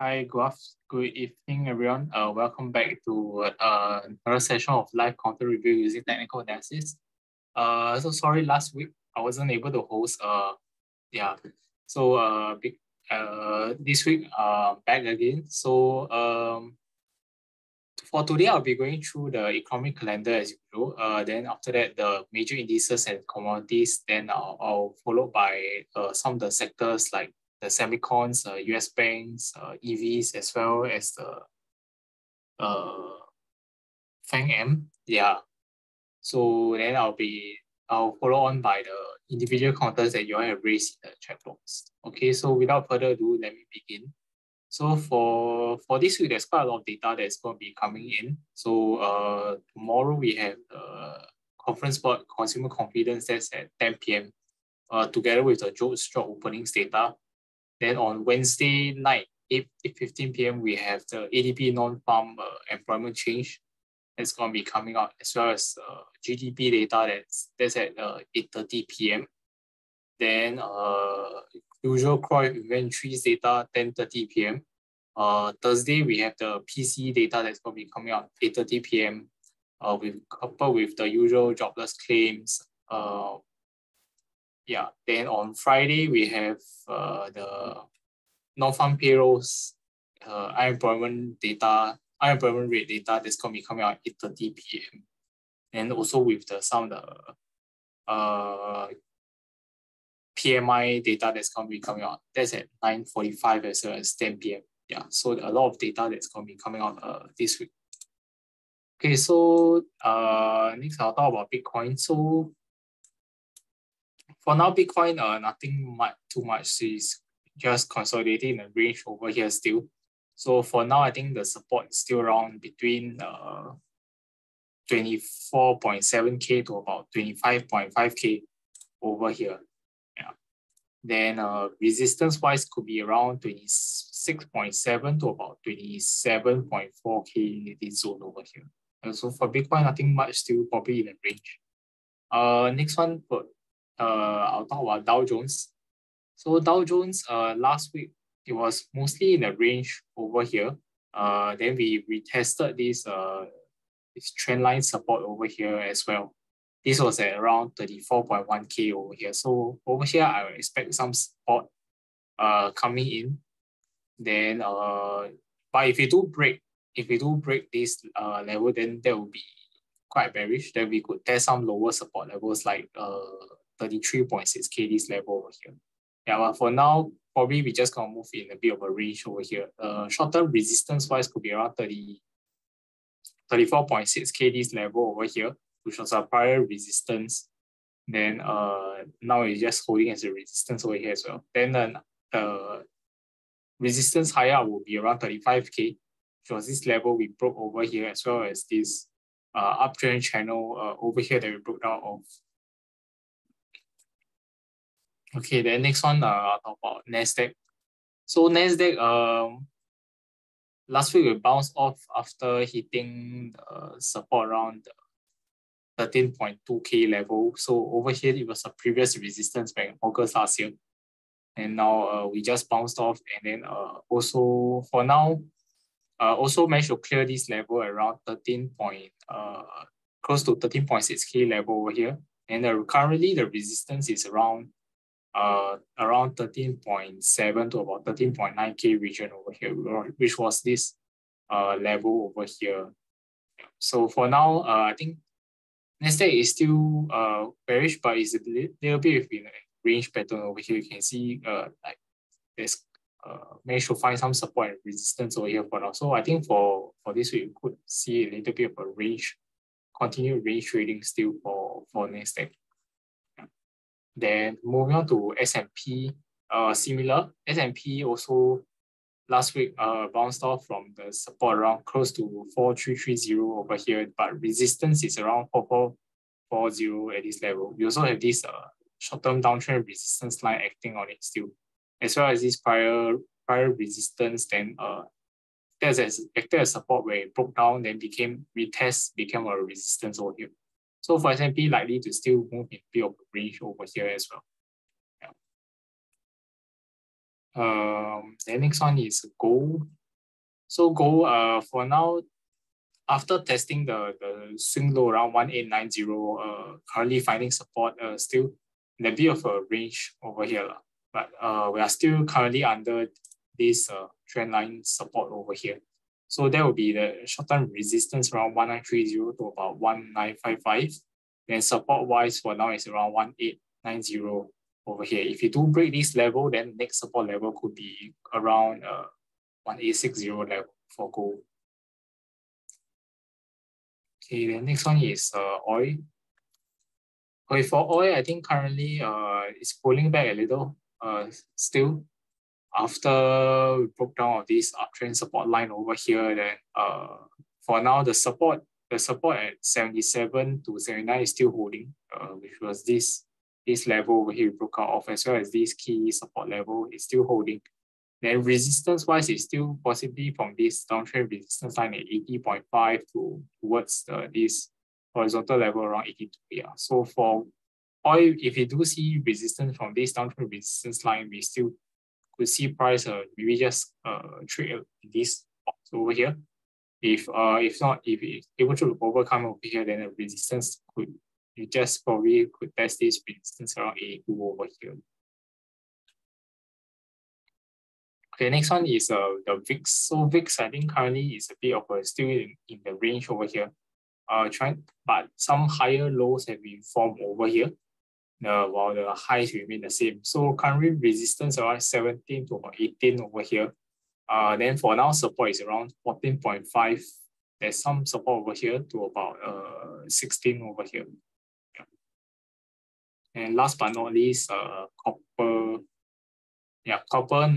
Hi, good evening, everyone. Welcome back to another session of live content review using technical analysis. So sorry, last week I wasn't able to host. This week back again. So for today, I'll be going through the economic calendar as usual. Then after that, the major indices and commodities. Then I'll follow by some of the sectors like the semicons, US banks, EVs, as well as the FAANGM. Yeah. So then I'll follow on by the individual counters that you all have raised in the chat box. Okay, so without further ado, let me begin. So for this week, there's quite a lot of data that's going to be coming in. So tomorrow we have conference board consumer confidence that's at 10 p.m. Together with the Jones job openings data. Then on Wednesday night, 8:15 p.m., we have the ADP non-farm employment change that's going to be coming out, as well as GDP data that's at 8:30 p.m. Then usual CROI inventories data, 10:30 p.m. Thursday, we have the PCE data that's going to be coming out, 8:30 p.m. Coupled with the usual jobless claims. Yeah, then on Friday, we have the non-farm payrolls, unemployment rate data that's going to be coming out at 8:30 p.m. And also with some of the PMI data that's going to be coming out, that's at 9:45 as well as 10 p.m. Yeah, so a lot of data that's going to be coming out this week. Okay, so next I'll talk about Bitcoin. So for now, Bitcoin, nothing much, too much. So it's just consolidating in a range over here still. So for now, I think the support is still around between 24.7K to about 25.5K over here. Yeah. Then resistance-wise could be around 26.7 to about 27.4K, this zone over here. And so for Bitcoin, nothing much, still probably in the range. Next one, I'll talk about Dow Jones. So Dow Jones, last week, it was mostly in the range over here. Then we retested this trend line support over here as well. This was at around 34.1K over here. So over here, I would expect some support coming in. Then, but if we do break this level, then that will be quite bearish. Then we could test some lower support levels like 33.6K, this level over here. Yeah, but for now, probably we just gonna move in a bit of a range over here. Short-term resistance-wise could be around 34.6K, this level over here, which was our prior resistance. Then now it's just holding as a resistance over here as well. Then the resistance higher will be around 35K, which was this level we broke over here, as well as this uptrend channel over here that we broke down of. Okay, the next one, I'll talk about Nasdaq. So Nasdaq, last week we bounced off after hitting support around 13.2K level. So over here, it was a previous resistance back in August last year. And now we just bounced off. And then also for now, also managed to clear this level around close to 13.6K level over here. And currently the resistance is around 13.7 to about 13.9K region over here, which was this level over here. So for now, I think Nasdaq is still bearish, but it's a little bit within a range pattern over here. You can see like there's managed to find some support and resistance over here for now. So I think for this week, you could see a little bit of a range, continued range trading still for Nasdaq. Then moving on to S&P, similar. S&P also last week bounced off from the support around close to 4330 over here, but resistance is around 4440 at this level. We also have this short-term downtrend resistance line acting on it still, as well as this prior resistance. Then there's acted as support where it broke down, then became a resistance over here. So for S&P, likely to still move in a bit of range over here as well. Yeah. The next one is gold. So gold, for now, after testing the swing low around 1890, currently finding support still in a bit of a range over here. But we are still currently under this trend line support over here. So there will be the short-term resistance around 1930 to about 1955. Then support-wise for now is around 1890 over here. If you do break this level, then next support level could be around 1860 level for gold. Okay, the next one is oil. Okay, for oil, I think currently it's pulling back a little still. After we broke down of this uptrend support line over here, then for now the support at 77 to 79 is still holding, which was this level over here we broke out of, as well as this key support level is still holding. Then resistance wise is still possibly from this downtrend resistance line at 80.5 to towards this horizontal level around 82. Yeah. So for oil, if you do see resistance from this downtrend resistance line, we still could see price maybe just trade this box over here. If not, if it's able to overcome over here, then the resistance could, you just probably could test this resistance around 82 over here. Okay, next one is the VIX. So VIX, I think currently is a bit of a still in the range over here. But some higher lows have been formed over here, while the highs remain the same. So currently resistance around 17 to about 18 over here. Then for now support is around 14.5. There's some support over here to about 16 over here. Yeah. And last but not least, copper. Yeah, copper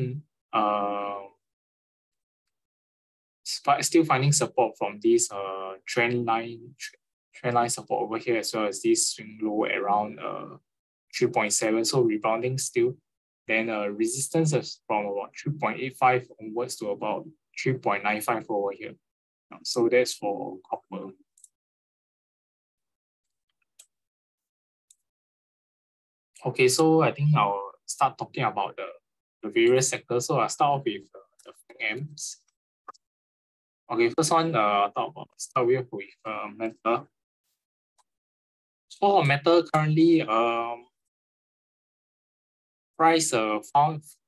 still finding support from this trend line support over here, as well as this swing low around 3.7, so rebounding still. Then resistance is from about 3.85 onwards to about 3.95 over here. So that's for copper. Okay, so I think I'll start talking about the various sectors. So I'll start off with the FAANGMs. Okay, first one, start with metal. So metal currently, price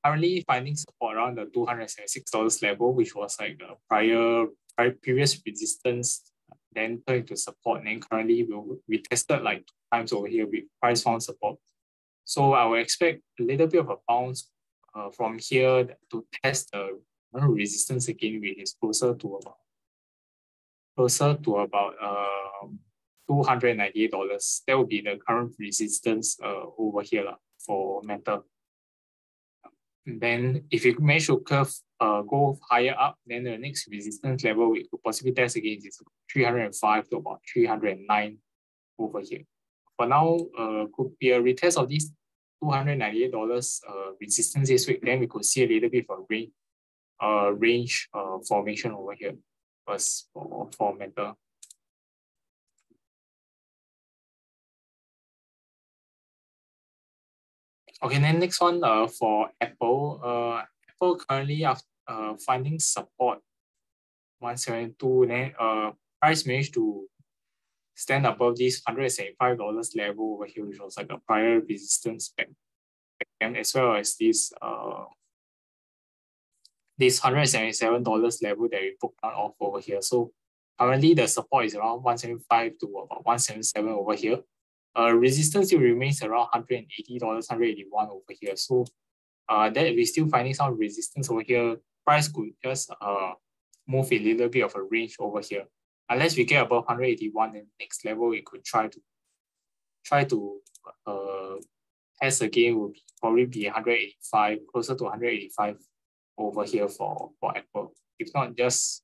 currently finding support around the $276 level, which was like the previous resistance, then turned to support, and then currently we tested like 2 times over here. We price found support, so I would expect a little bit of a bounce from here to test the resistance again, which is closer to about $298. That would be the current resistance over here for metal. And then if you manage to curve go higher up, then the next resistance level we could possibly test again is 305 to about 309 over here. For now, could be a retest of this $298 resistance this week. Then we could see a little bit of a range formation over here was for metal. Okay, then next one for Apple. Apple currently after finding support 172, then price managed to stand above this $175 level over here, which was like a prior resistance back, as well as this this $177 level that we broke down off over here. So currently the support is around 175 to about 177 over here. Resistance still remains around $180, 181 over here. So that we're still finding some resistance over here. Price could just move a little bit of a range over here. Unless we get above 181, then next level we could try to test again would probably be 185, closer to 185 over here for Apple. If not, just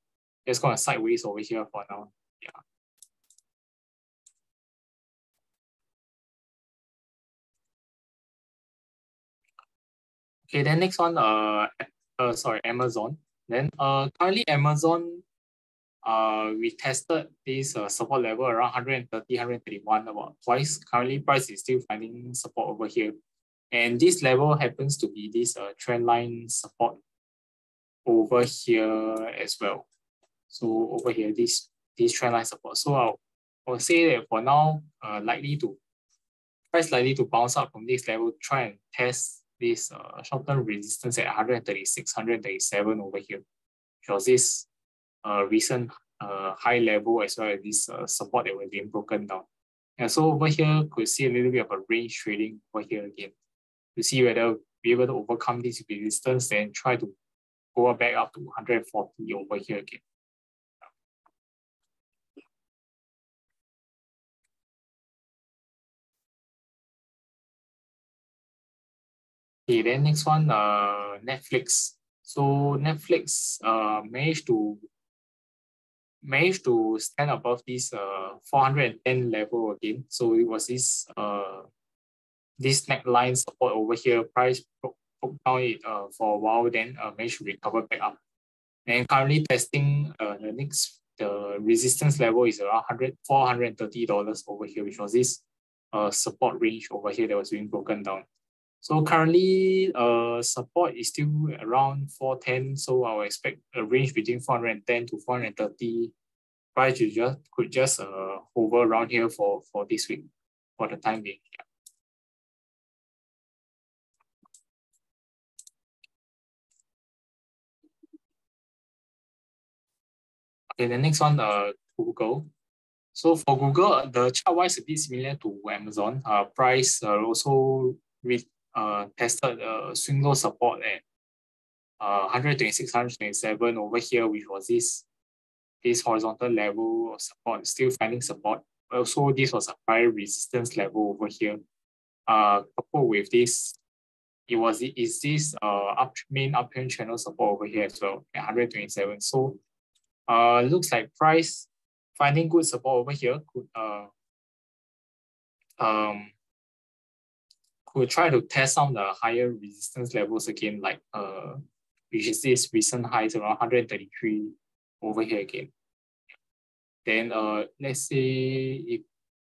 going sideways over here for now. Yeah. Okay, then next one, Amazon. Then currently Amazon, we tested this support level around 130, 131 about twice. Currently price is still finding support over here. And this level happens to be this trend line support over here as well. So over here, this trend line support. So I'll say that for now, price likely to bounce up from this level, try and test this short-term resistance at 136, 137 over here, because this recent high level as well as this support that was being broken down. And so over here, could see a little bit of a range trading over here again, to see whether we're able to overcome this resistance, then try to go back up to 140 over here again. Okay, then next one, Netflix. So Netflix managed to stand above this 410 level again. So it was this this neckline support over here. Price broke down it for a while, then managed to recover back up. And currently testing the resistance level is around $430 over here, which was this support range over here that was being broken down. So currently, support is still around 410. So I will expect a range between 410 to 430. Price could just hover around here for this week, for the time being. Yeah. Okay, the next one, Google. So for Google, the chart wise a bit similar to Amazon. Price also tested swing low support at 126, 127 over here, which was this horizontal level of support, still finding support. Also, this was a prior resistance level over here. Coupled with this, main uptrend channel support over here as well at 127. So, looks like price finding good support over here could try to test some of the higher resistance levels again, like which is this recent highs around 133 over here again. Then let's say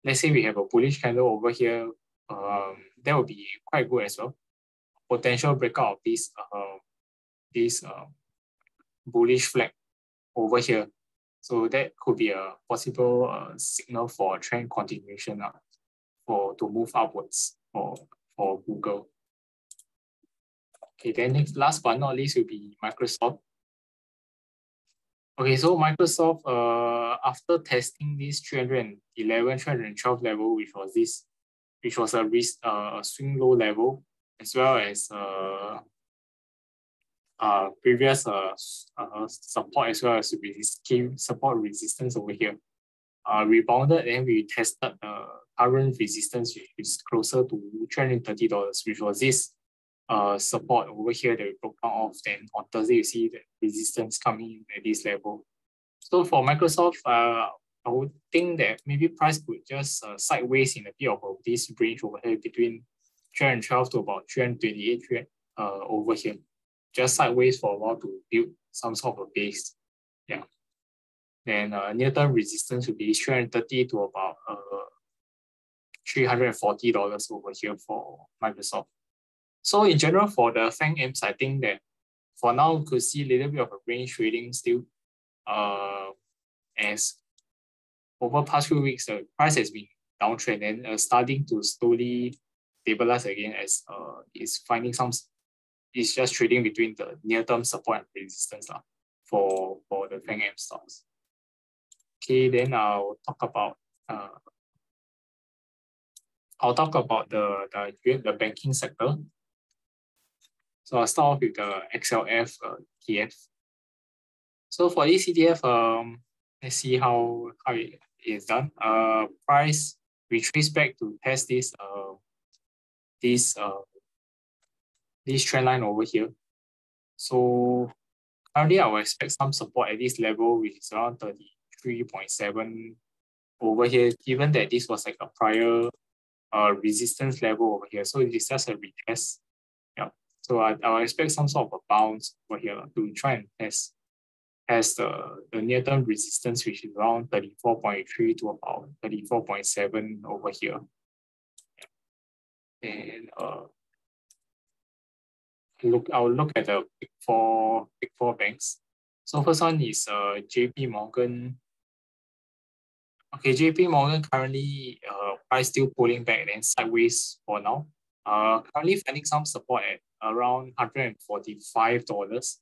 we have a bullish candle over here, that would be quite good as well. Potential breakout of this bullish flag over here, so that could be a possible signal for trend continuation to move upwards for Google. Okay, then next, last but not least will be Microsoft. Okay, so Microsoft, after testing this 311, 312 level, which was a risk, swing low level, as well as previous support as well as key support resistance over here, rebounded, and we tested current resistance, which is closer to $230, which was this support over here that we broke down off. Then on Thursday, you see the resistance coming in at this level. So for Microsoft, I would think that maybe price could just sideways in a bit of this range over here between 312 to about 328 over here. Just sideways for a while to build some sort of a base. Yeah. Then near-term resistance would be 330 to about $340 over here for Microsoft. So in general, for the FAANGMs, I think that for now we could see a little bit of a range trading still, as over past few weeks the price has been downtrend and starting to slowly stabilize again, as it's finding some, it's just trading between the near-term support and resistance for the FAANGM stocks. Okay, then I'll talk about the banking sector. So I'll start off with the XLF ETF. So for this ETF, let's see how it is done. Price retraced back to test this this trend line over here. So currently I will expect some support at this level, which is around 33.7 over here, given that this was like a prior resistance level over here. So it is just a retest. Yeah. So I expect some sort of a bounce over here to try and test the near-term resistance, which is around 34.3 to about 34.7 over here. Yeah. And I will look at the big four banks. So first one is JP Morgan. Okay, JP Morgan currently price still pulling back and sideways for now. Currently finding some support at around $145,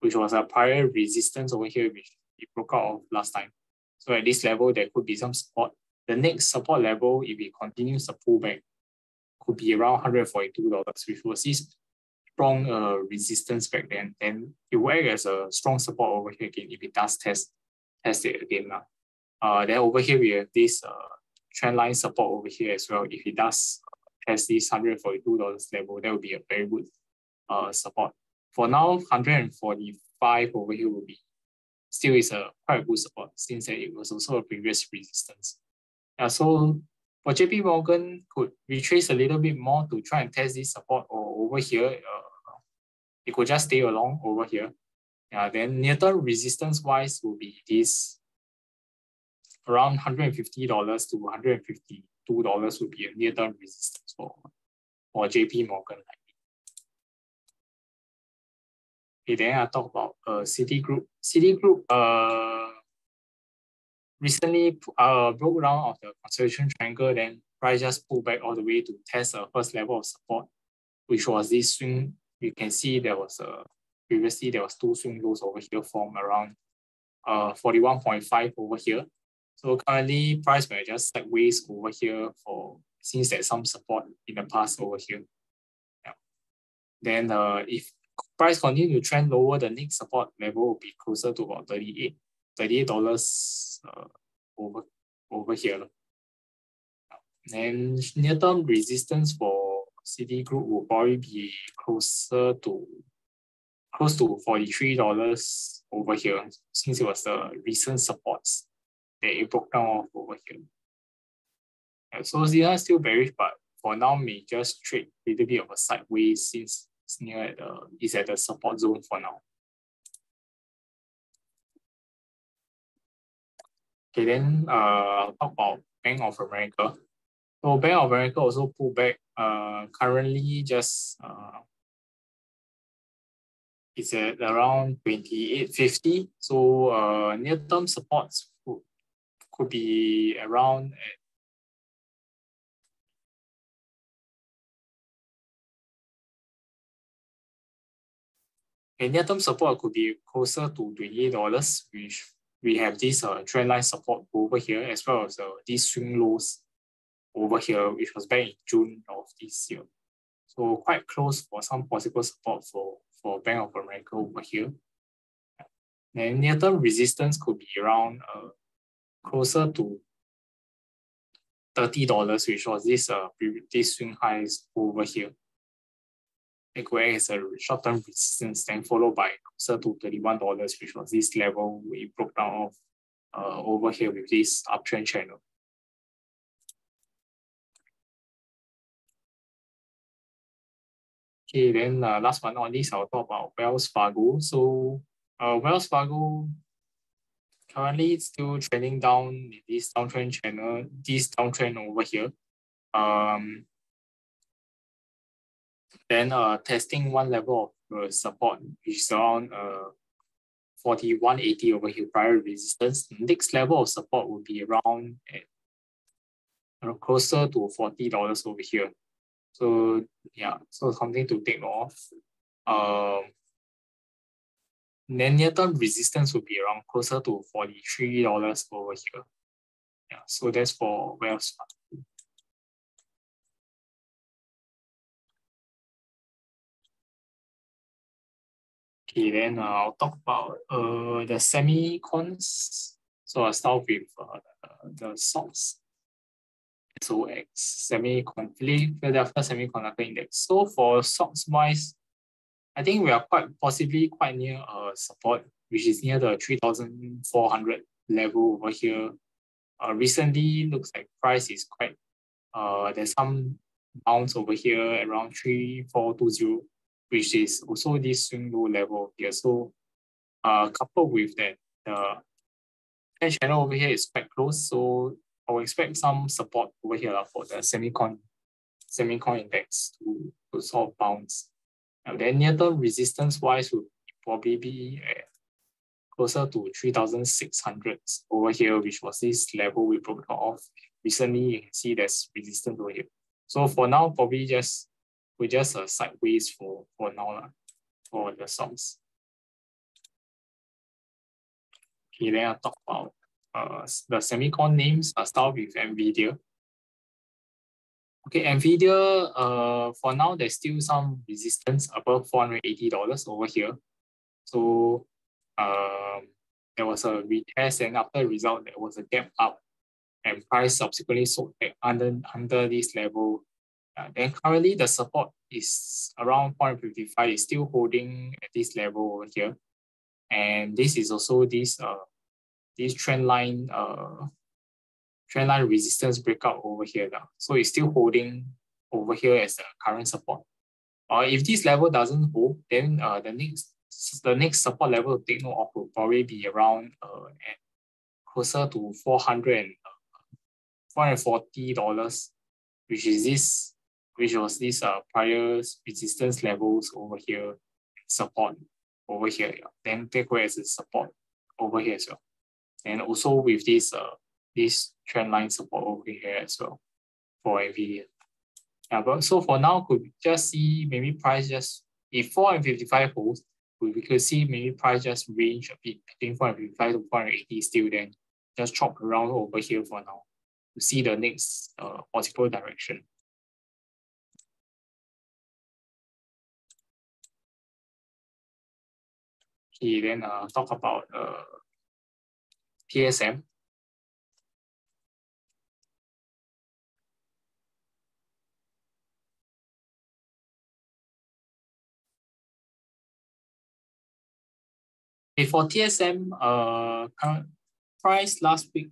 which was a prior resistance over here, which it broke out of last time. So at this level, there could be some support. The next support level, if it continues to pull back, could be around $142, which will see strong resistance back then. And it will act as a strong support over here again if it does test it again now. Then over here, we have this trend line support over here as well. If it does test this $142 level, that would be a very good support. For now, 145 over here will be still is a quite a good support since it was also a previous resistance. So for JP Morgan, could retrace a little bit more to try and test this support or over here. It could just stay along over here. Then near-term resistance-wise will be this around $150 to $152 would be a near-term resistance for JP Morgan. Okay, then I talk about Citigroup. Citigroup recently broke down of the consolidation triangle, then price just pulled back all the way to test the first level of support, which was this swing. You can see there was previously there was two swing lows over here from around 41.5 over here. So currently price may just sideways over here for since there's some support in the past over here. Yeah. Then if price continue to trend lower, the next support level will be closer to about $38 over here. And near-term resistance for Citigroup will probably be closer to $43 over here, since it was the recent supports that it broke down off over here. And so these are still bearish, but for now may just trade a little bit of a sideways since it's near at the is at the support zone for now. Okay, then talk about Bank of America. So Bank of America also pulled back. Currently just it's at around 28.50. So near-term supports could be around at near-term support could be closer to $28, which we have this trend line support over here, as well as these swing lows over here, which was back in June of this year. So quite close for some possible support for Bank of America over here. Then near-term resistance could be around closer to $30, which was this this swing highs over here. It could act as a short-term resistance, then followed by closer to $31, which was this level we broke down off over here with this uptrend channel. Okay, then last but not least, I'll talk about Wells Fargo. So Wells Fargo currently still trending down in this downtrend channel, this downtrend over here. Then testing one level of support, which is around 41.80 over here, prior resistance. Next level of support will be around closer to $40 over here. So yeah, so something to take off. Then near-term resistance will be around closer to $43 over here. Yeah, so that's for Wells Fargo. Okay, then I'll talk about the semi-cons. So I'll start with the SOX, SOX, Philadelphia Semiconductor Index. So for SOX wise, I think we are possibly quite near support, which is near the 3,400 level over here. Recently, looks like price is quite, there's some bounce over here around 3,420. Which is also this swing low level here. So coupled with that, the channel over here is quite close. So I will expect some support over here for the semicon index to sort of bounce Then near term resistance wise would probably be closer to 3,600 over here, which was this level we broke off recently. You can see there's resistance over here. So for now, probably just we're just sideways for now for the stocks. Okay, then I'll talk about the semicon names. I'll start with NVIDIA. Okay, NVIDIA, for now, there's still some resistance above $480 over here. So there was a retest, and after result, there was a gap up, and price subsequently sold under this level. Then currently, the support is around 0.55, is still holding at this level over here. And this is also this this trend line resistance breakout over here now. So it's still holding over here as the current support. If this level doesn't hold, then the next support level to take note of will probably be around closer to $440, which was this prior resistance levels over here, support over here. Yeah. Then take away as a support over here as well. And also with this this trend line support over here as well for NVIDIA. Yeah, but so for now, could we just see maybe price just, if 455 holds, we could see maybe price just range a bit between 455 to 480 still, then just chop around over here for now to see the next possible direction. Okay, then talk about TSM. For TSM, current price last week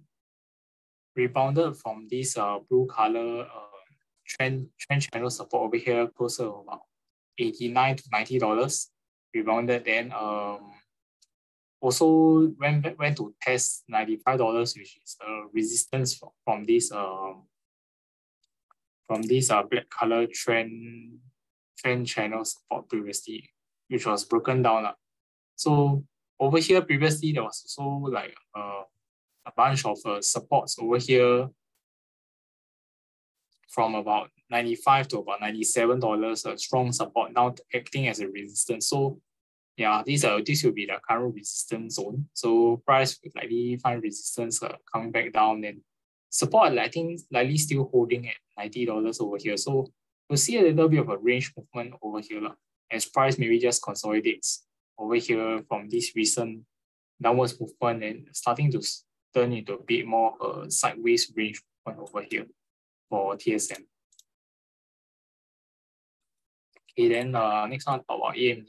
rebounded from this blue color trend channel support over here, closer to about $89 to $90. Rebounded, then also went to test $95, which is a resistance from this black color trend channel support previously, which was broken down. So over here previously there was also like a bunch of supports over here from about $95 to about $97, a strong support now acting as a resistance. So yeah, this will be the current resistance zone. So price would likely find resistance coming back down, and support I think likely still holding at $90 over here. So we'll see a little bit of a range movement over here as price maybe just consolidates over here from this recent downwards movement and starting to turn into a bit more sideways range movement over here for TSM. Okay, then next one about AMD.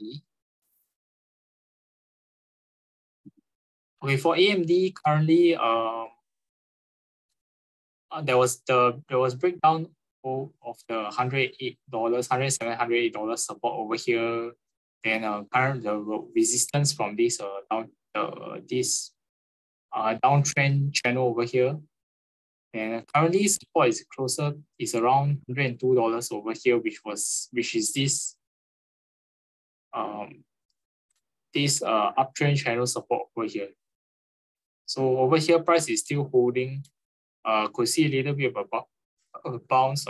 Okay, for AMD currently, there was breakdown of the $107, $108 support over here. Then current the resistance from this downtrend channel over here, and currently support is closer is around $102 over here, which is this this uptrend channel support over here. So over here price is still holding. Could see a little bit of a bounce.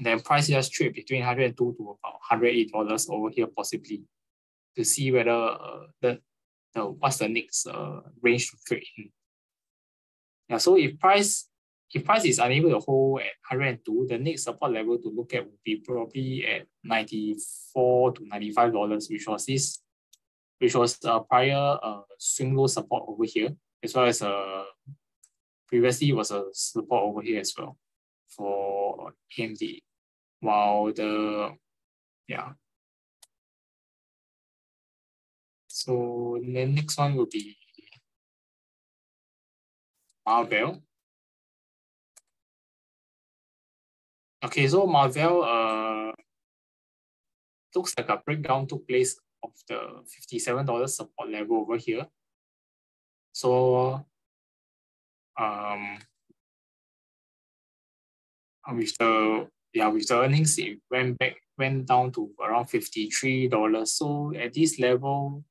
Then price just trade between $102 to about $108 over here, possibly to see whether what's the next range to trade in. Yeah, so if price is unable to hold at 102, the next support level to look at would be probably at $94 to $95, which was a prior swing low support over here, as well as previously was a support over here as well for AMD. While so the next one will be Marvell. Okay, so Marvell looks like a breakdown took place of the $57 support level over here. So with the earnings, it went back went down to around $53. So at this level,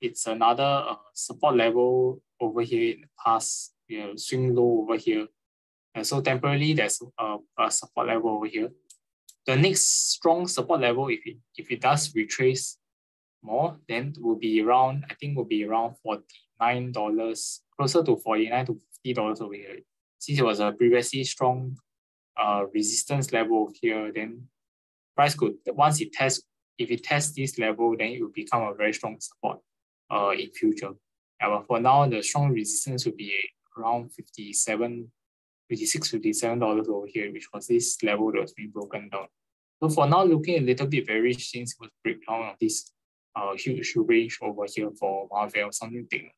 it's another support level over here in the past, you know, swing low over here. And so temporarily, there's a support level over here. The next strong support level, if it does retrace more, then will be around, I think will be around $49, closer to $49 to $50 over here. Since it was a previously strong resistance level over here, then price could, once it tests, if it tests this level, then it will become a very strong support in future. Yeah, but for now, the strong resistance will be around $56, $57 over here, which was this level that was being broken down. So for now, looking a little bit bearish since it was breakdown of this huge range over here for Marvell, something big.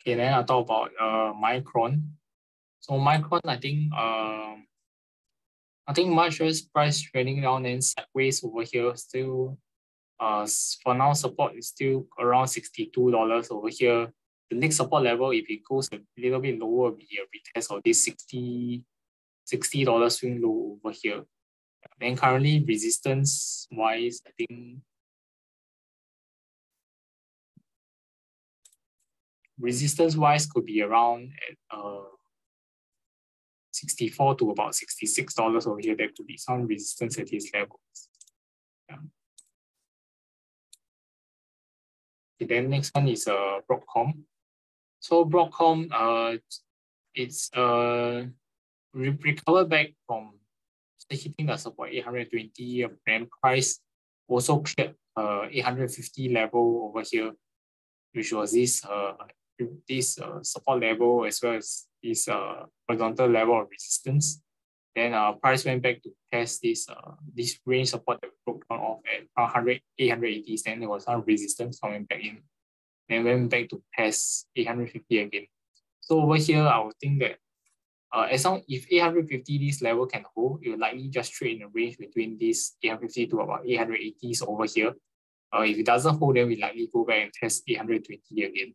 Okay, then I'll talk about Micron. So Micron, I think much just price trading down and sideways over here still. For now, support is still around $62 over here. The next support level, if it goes a little bit lower, will be a retest of this $60 swing low over here. And currently, resistance-wise, I think resistance-wise could be around at, $64 to about $66 over here. There could be some resistance at these levels. Yeah. Then next one is Broadcom. So Broadcom, it's recovered back from hitting the support 820, and price also cleared 850 level over here, which was this support level as well as this horizontal level of resistance. Then price went back to test this this range support that broke down off at 880. Then there was some resistance coming back in. Then went back to test 850 again. So over here, I would think that as long if 850 this level can hold, it will likely just trade in a range between this 850 to about 880s over here. If it doesn't hold, then we likely go back and test 820 again.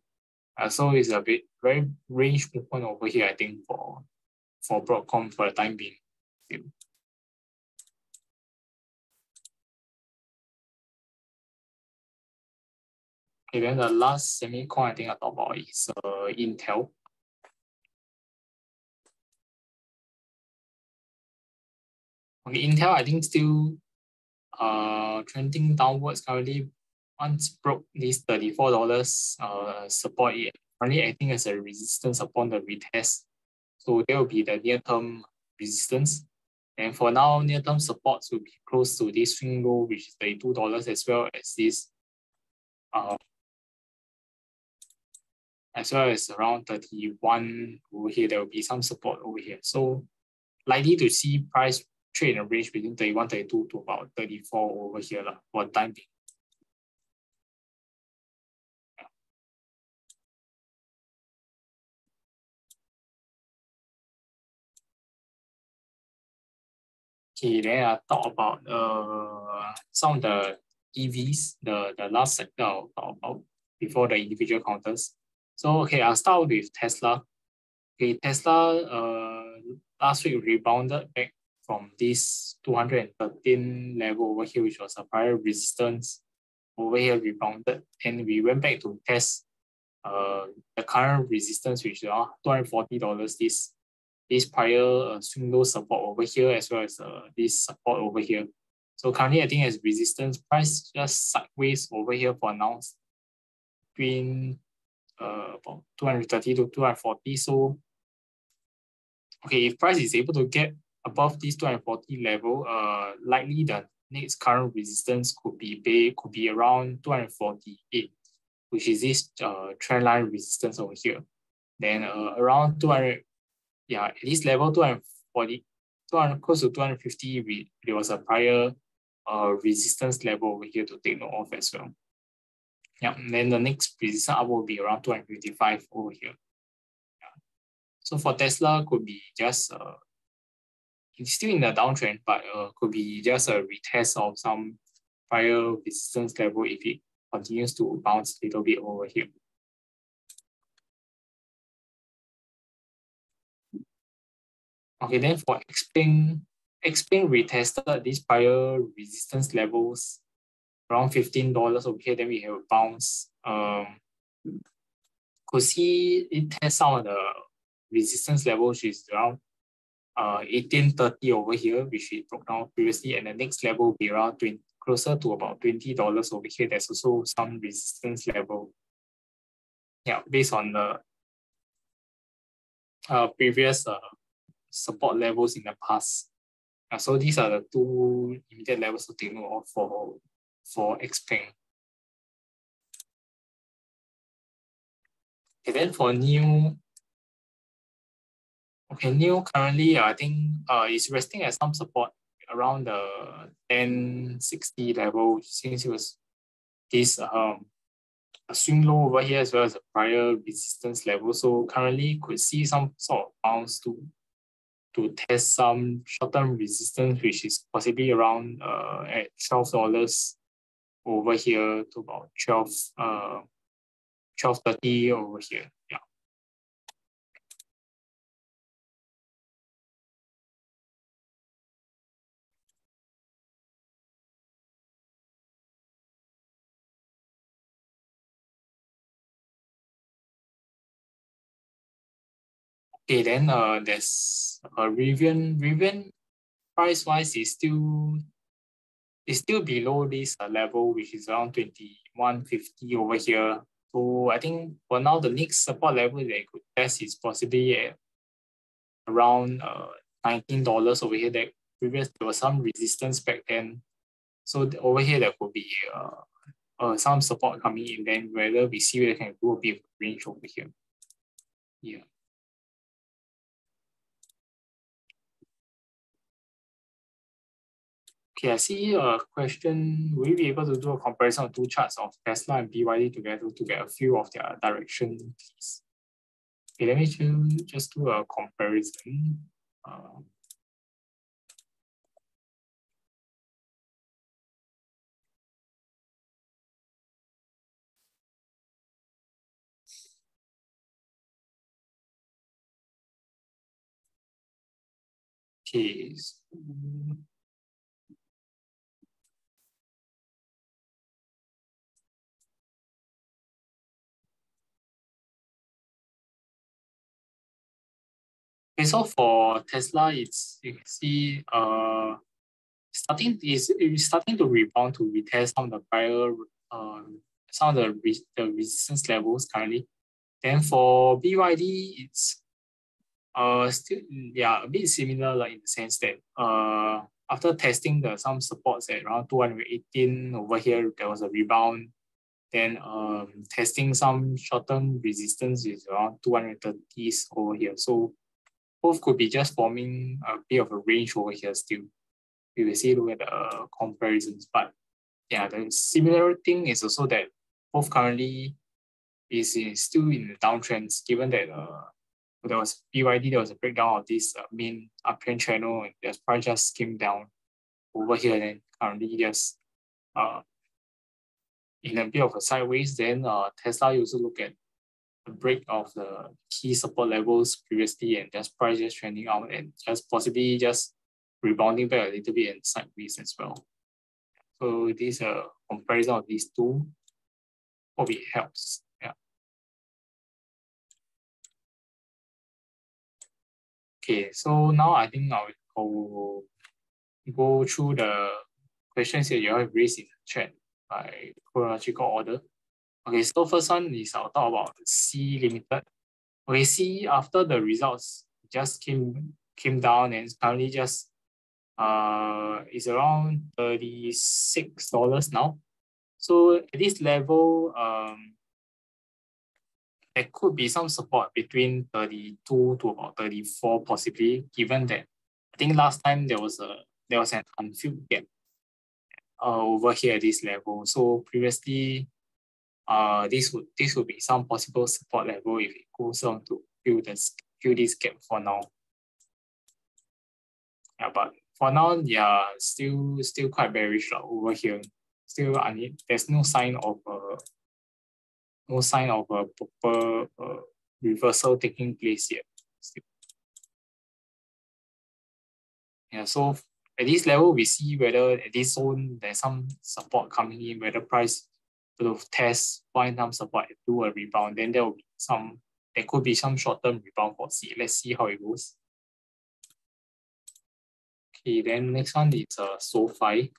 So it's a bit very range movement over here, I think, for Broadcom for the time being. Okay, then the last semiconductor I think I talked about is Intel. Okay, Intel I think still trending downwards currently. Once broke this $34 support, currently acting as a resistance upon the retest. So there will be the near-term resistance. And for now, near-term supports will be close to this swing low, which is $32, as well as this, as well as around 31 over here. There will be some support over here. So likely to see price trade in a range between 31, 32 to about 34 over here for the time being. Okay, then I talk about some of the EVs, the last sector I'll talk about before the individual counters. So, okay, I'll start with Tesla. Okay, Tesla last week rebounded back from this 213 level over here, which was a prior resistance. Over here rebounded, and we went back to test the current resistance, which is $240, this prior swing low support over here, as well as this support over here. So currently, I think as resistance, price just sideways over here for now, between about 230 to 240. So, okay, if price is able to get above this 240 level, likely the next current resistance could be around 248, which is this trend line resistance over here. Then around 200. Yeah, at this level, 240, close to 250, there was a prior resistance level over here to take note of as well. Yeah, and then the next resistance up will be around 255 over here. Yeah. So for Tesla, could be just, it's still in the downtrend, but could be just a retest of some prior resistance level if it continues to bounce a little bit over here. Okay, then for Xpeng, Xpeng retested these prior resistance levels around $15 over here. Then we have a bounce. Could see it test some of the resistance level, which is around 1830 over here, which we broke down previously, and the next level will be around 20, closer to about $20 over here. There's also some resistance level. Yeah, based on the previous support levels in the past. So these are the two immediate levels to take note of for Xpeng. Okay, then for NIO. Okay, NIO currently I think is resting at some support around the 1060 level, since it was this a swing low over here as well as a prior resistance level. So currently could see some sort of bounce to test some short-term resistance, which is possibly around at $12 over here to about 1230 over here. Yeah. Okay, then there's Rivian. Rivian price wise is still below this level, which is around 2150 over here. So I think for now the next support level they could test is possibly at around $19 over here. That previous there was some resistance back then, so over here there could be some support coming in. Then whether we see whether we can do a bit of range over here. Yeah. Okay, I see a question. Will you be able to do a comparison of two charts of Tesla and BYD together to get a feel of their direction, please? Okay, let me just do a comparison. Okay. So okay, so for Tesla, it's you can see starting to rebound to retest some of the prior some of the resistance levels currently. Then for BYD, it's still a bit similar, like in the sense that after testing some supports at around 218 over here, there was a rebound. Then testing some short-term resistance is around 230s over here. So both could be just forming a bit of a range over here still. We will see look at the comparisons, but yeah, the similar thing is also that both currently is still in the downtrends, given that there was BYD, there was a breakdown of this main uptrend channel, and the price just came down over here, and currently just in a bit of a sideways. Then Tesla, you also look at a break of the key support levels previously, and just price just trending out and just possibly just rebounding back a little bit and sideways as well. So this comparison of these two probably helps. Yeah. Okay, so now I think I will go through the questions that you have raised in the chat by chronological order. Okay, so first one is I'll talk about C Limited. Okay, C after the results just came down and currently just is around $36 now. So at this level, there could be some support between 32 to about 34 possibly, given that I think last time there was an unfilled gap over here at this level. So previously, this would be some possible support level if it goes on to fill this gap for now. Yeah, but for now, yeah, still quite bearish over here. Still, I mean, there's no sign of a proper reversal taking place yet. Still. Yeah, so at this level, we see whether at this zone there's some support coming in, whether price sort of test, find some support, do a rebound, then there could be some short-term rebound for C. Let's see how it goes. Okay, then next one is SOFI.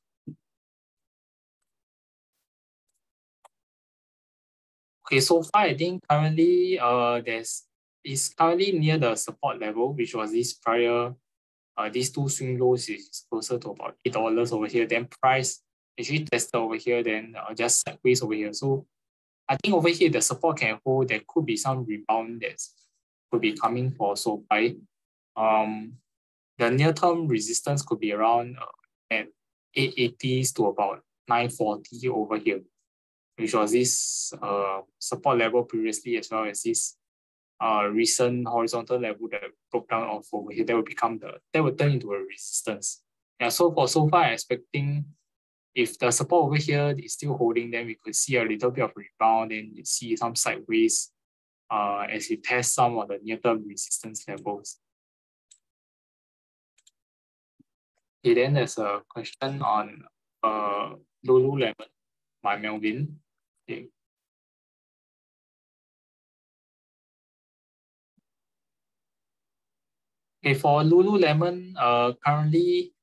Okay, SOFI, I think currently is currently near the support level, which was this prior, these two swing lows is closer to about $8 over here. Then price actually tested over here, then just sideways over here. So I think over here the support can hold. There could be some rebound that could be coming for SOFI. The near-term resistance could be around at 880s to about 940 over here, which was this support level previously, as well as this recent horizontal level that broke down off over here. That will become that will turn into a resistance. Yeah, so for SOFI, I'm expecting if the support over here is still holding, then we could see a little bit of rebound, and you see some sideways as we test some of the near-term resistance levels. Okay, then there's a question on Lululemon by Melvin. Okay. Okay, for Lululemon, currently,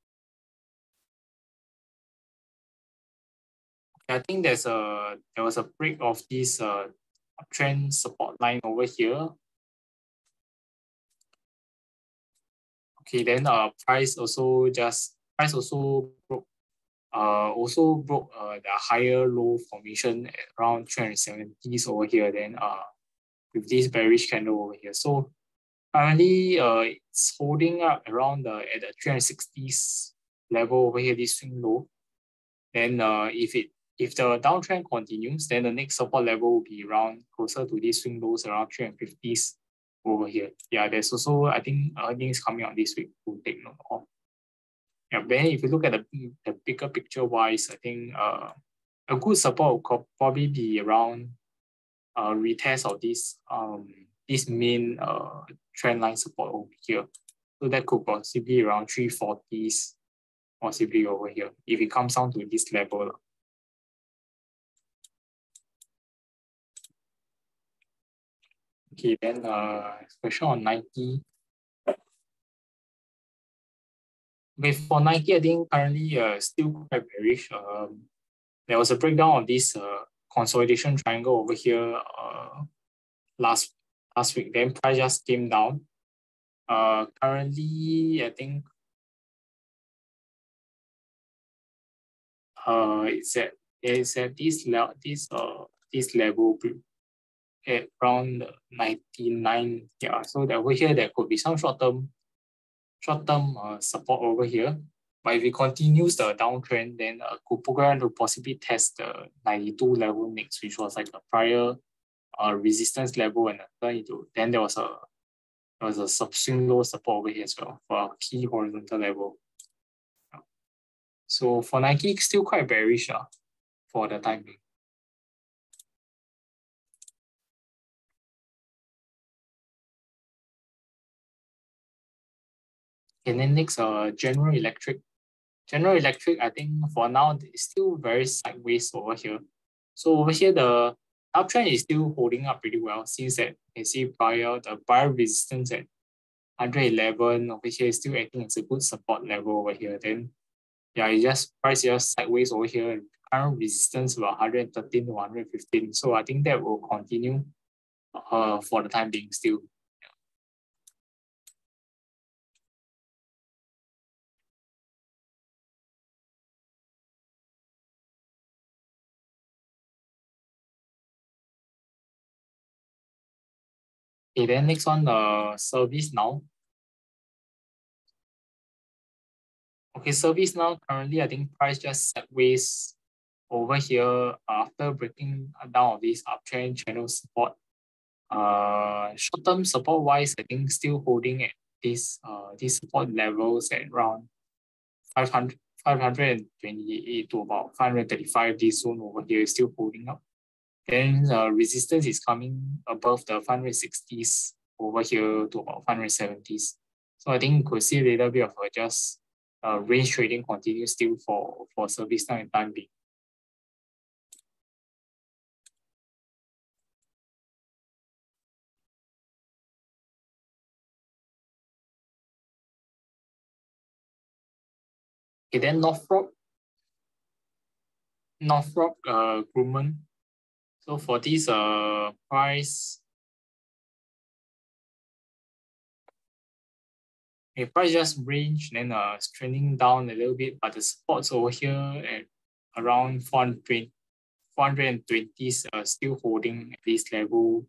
I think there was a break of this uptrend support line over here. Okay, then price also broke the higher low formation at around 370s over here. Then with this bearish candle over here, so currently it's holding up around at the 360s level over here, this swing low. Then if the downtrend continues, then the next support level will be around closer to these swing lows around 350s. Over here. Yeah, there's also, I think, earnings coming out this week to take note of. Yeah, then if you look at the bigger picture wise, I think a good support could probably be around retest of this this main trend line support over here. So that could possibly around 340s, possibly over here, if it comes down to this level. Okay, then question on Nike. Okay, for Nike, I think currently still quite bearish. There was a breakdown of this consolidation triangle over here last week. Then price just came down. Currently, I think it's at this level. At around 99, yeah. So that over here, there could be some short-term support over here. But if it continues the downtrend, then could program to possibly test the 92 level next, which was like a prior resistance level, and then there was a sub-swing low support over here as well for our key horizontal level. Yeah. So for Nike, still quite bearish for the time being. And then next, General Electric. General Electric, I think for now, it's still very sideways over here. So over here, the uptrend is still holding up pretty well, since that you can see the prior resistance at 111 over here is still acting as a good support level over here. Then, yeah, it just price just sideways over here. And current resistance about 113 to 115. So I think that will continue for the time being still. Okay, then next one, ServiceNow. Okay, ServiceNow currently, I think price just sideways over here after breaking down of this uptrend channel support. Short-term support-wise, I think still holding at these support levels at around 528 to about 535. This zone over here is still holding up. Then resistance is coming above the 560s over here to about 570s. So I think you could see a little bit of just range trading continues still for ServiceNow and time being. Okay, then Northrop Grumman. So for this price just range, then it's trending down a little bit, but the supports over here at around 420s still holding at this level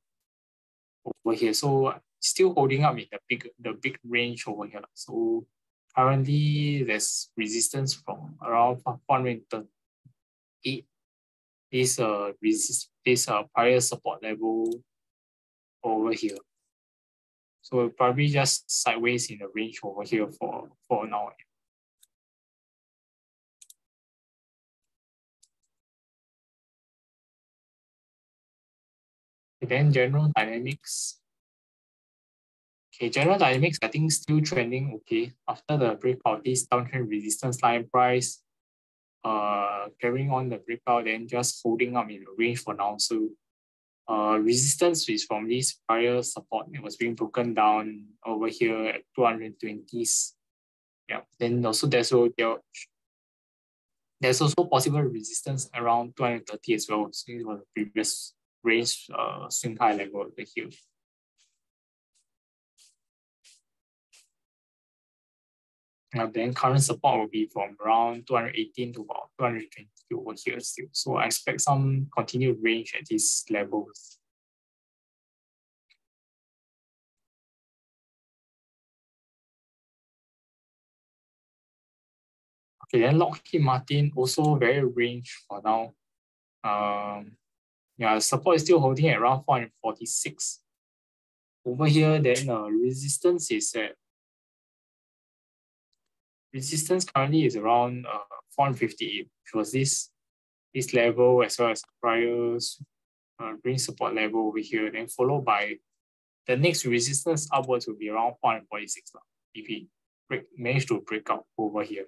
over here. So still holding up in the big range over here. So currently there's resistance from around 408. This prior support level over here. So probably just sideways in the range over here for now. And then General Dynamics. Okay, General Dynamics, I think still trending okay. After the breakout of this downtrend resistance line, price carrying on the breakout and just holding up in the range for now. So resistance is from this prior support. It was being broken down over here at 220s. Yeah. Then also there's also possible resistance around 230 as well. So it was the previous range sync high level over here. Then current support will be from around 218 to about 220 over here still. So I expect some continued range at these levels. Okay, then Lockheed Martin also very range for now. Yeah, support is still holding at around 446. Over here, then resistance is at resistance currently is around 458, which was this level as well as prior range support level over here. Then followed by the next resistance upwards will be around 446 if we manage to break out over here.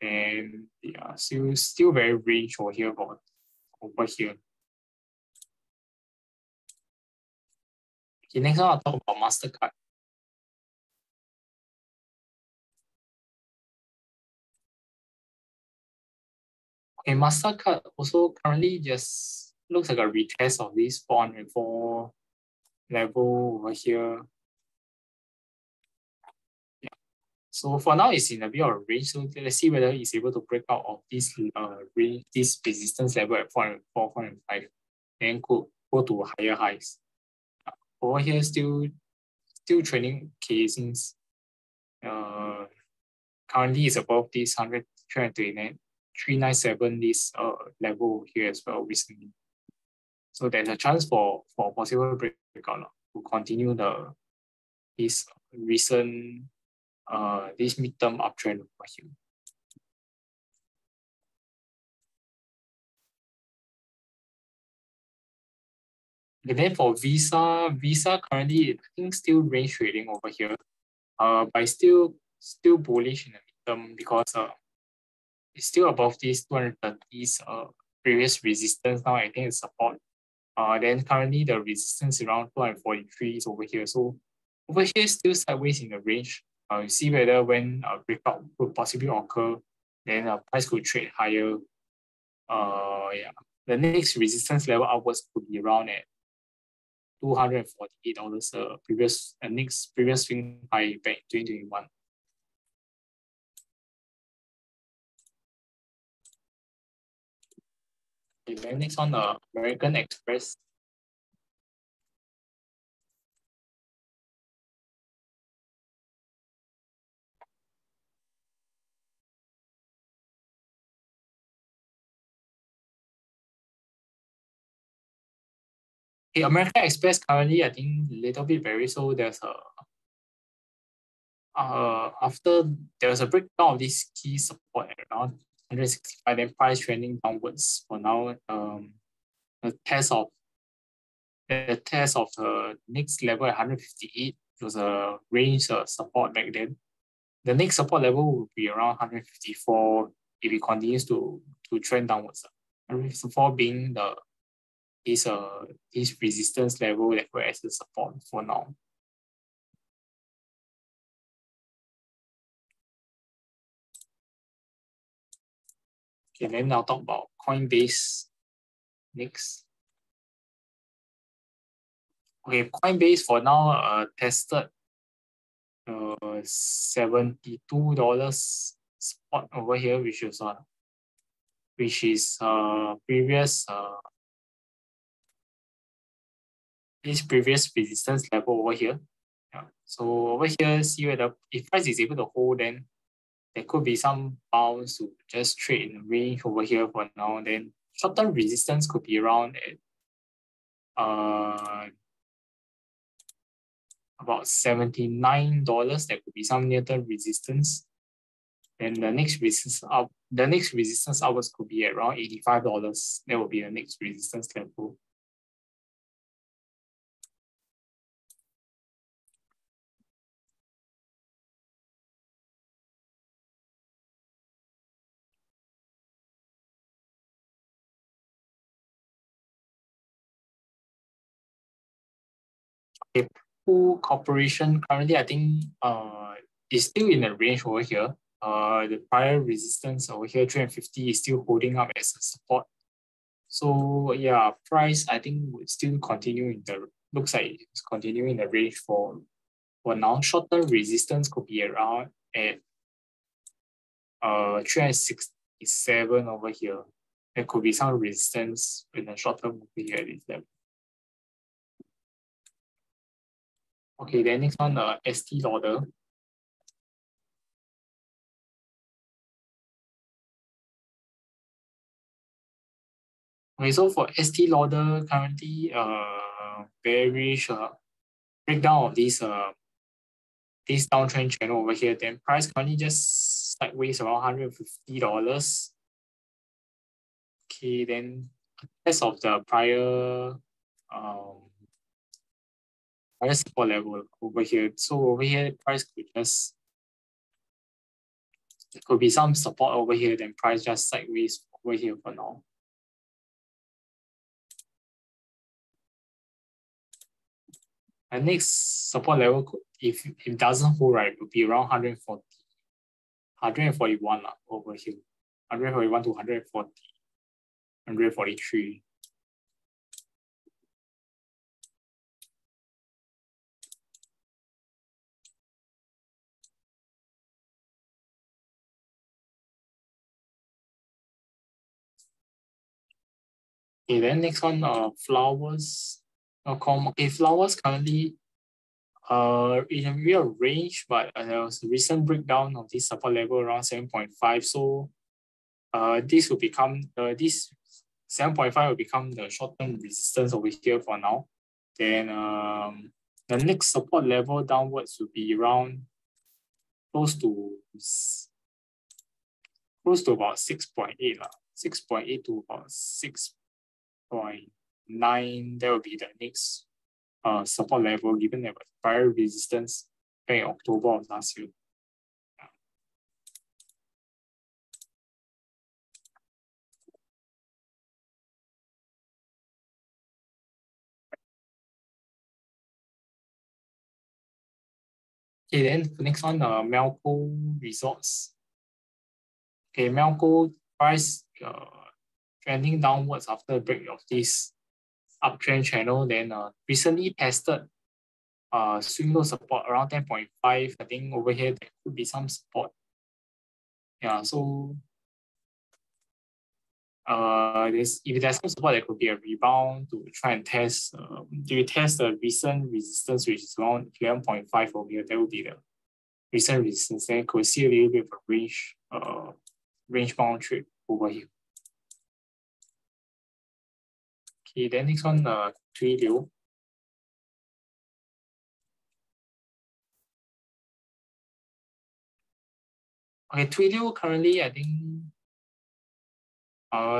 And yeah, so still very range over here. Okay, next one I'll talk about MasterCard. Okay, MasterCard also currently just looks like a retest of this 404 level over here. Yeah. So for now, it's in a bit of a range. So let's see whether it's able to break out of this range, this resistance level at 404, 405, and go to higher highs. Over here, still trading casings. Currently, it's above this 397 this level here as well recently. So there's a chance for possible breakout to continue this recent this midterm uptrend over here. And then for Visa currently I think still range trading over here, but still bullish in the midterm because it's still above this 230s previous resistance now. I think it's support. Then currently the resistance is around 243 is over here. So over here still sideways in the range. You see whether when a breakout could possibly occur, then price could trade higher. Yeah. The next resistance level upwards could be around at $248. Previous swing high back in 2021. Okay, next on American Express. Okay, American Express currently I think a little bit very, so there's a after there was a breakdown of this key support around 165, then price trending downwards for now. The test of the next level at 158 was a range support back then. The next support level will be around 154 if it continues to trend downwards. 154 being the is resistance level that will as the support for now. Okay, then I'll talk about Coinbase next. Okay, Coinbase for now tested $72 spot over here, which is previous previous resistance level over here. Yeah. So over here, see whether if price is able to hold, then there could be some bounce to just trade in the range over here for now. Then short term resistance could be around at about $79. There could be some near term resistance. Then the next resistance up, the next resistance upwards could be around $85. That will be the next resistance level. Okay, Pool Corporation currently, I think is still in the range over here. The prior resistance over here, 350, is still holding up as a support. So yeah, price I think would still continue in the, looks like it's continuing in the range for now. Short term resistance could be around at 367 over here. There could be some resistance in the short term over here at this level. Okay, then next one, ST Lauder. Okay, so for ST Lauder, currently bearish breakdown of this downtrend channel over here. Then price currently just sideways around $150. Okay, then as of the prior support level over here. So over here, price could just, there could be some support over here, then price just sideways over here for now. And next support level, if it doesn't hold right, it would be around 141 over here, 141 to 140, 143. Okay, then next one, Flowers.com. Okay, Flowers currently in a real range, but there was a recent breakdown of this support level around 7.5. So this will become this 7.5 will become the short-term resistance over here for now. Then the next support level downwards will be around close to about 6.8. 6.8 to about 6.9, that will be the next support level, given that was prior resistance back in October of last year. Yeah. Okay, then the next one, Melco Resorts. Okay, Melco price trending downwards after the break of this uptrend channel. Then recently tested swing low support around 10.5. I think over here there could be some support. Yeah, so if there's some support, there could be a rebound to try and test. If you test the recent resistance, which is around 11.5 over here, that would be the recent resistance. Then could see a little bit of a range bound trade over here. Okay, then next one, Twilio. Okay, Twilio currently, I think,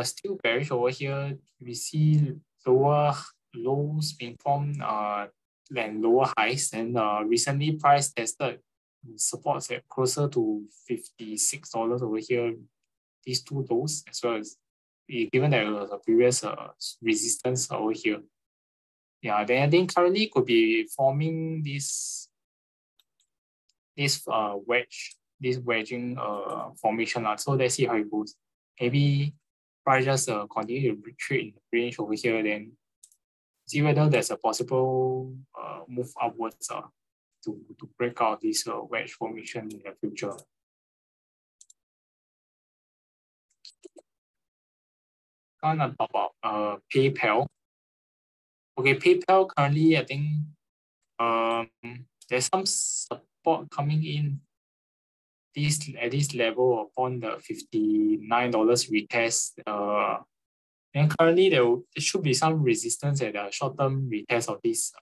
still bearish over here. We see lower lows being formed than lower highs, and recently price tested supports at closer to $56 over here, these two lows, as well as given that the previous resistance over here. Yeah, then I think currently could be forming this wedging formation. So let's see how it goes. Maybe price just continue to retreat in the range over here, then see whether there's a possible move upwards to break out this wedge formation in the future. Gonna talk about PayPal. Okay, PayPal currently, I think there's some support coming in at this level upon the $59 retest. And currently there should be some resistance at the short-term retest of this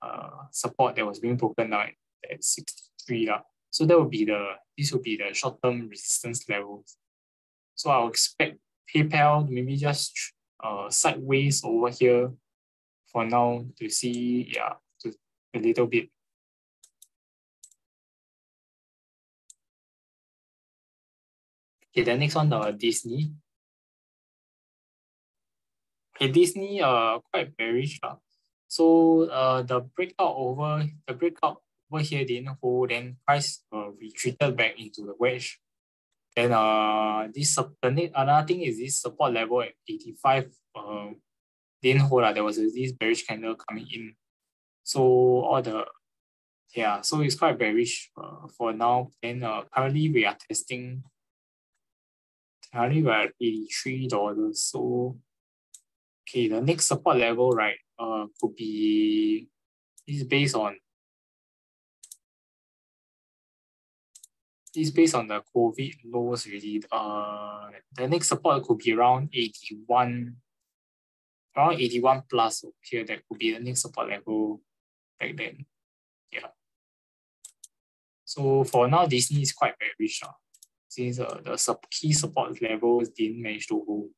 support that was being broken down at 63. So that would be this will be the short-term resistance levels. So I'll expect PayPal maybe just sideways over here for now to see, yeah, to a little bit. Okay, the next one, Disney. Okay, Disney quite bearish. So the breakout over here didn't hold, then price retreated back into the wedge. And another thing is this support level at 85 didn't hold. There was this bearish candle coming in. So so it's quite bearish for now. And currently we are testing. Currently we are at $83. So okay, the next support level, right? Could be, is based on the COVID lows really. The next support could be around 81. Around 81 plus here, that could be the next support level back then. Yeah. So for now, Disney is quite bearish since the key support levels didn't manage to hold.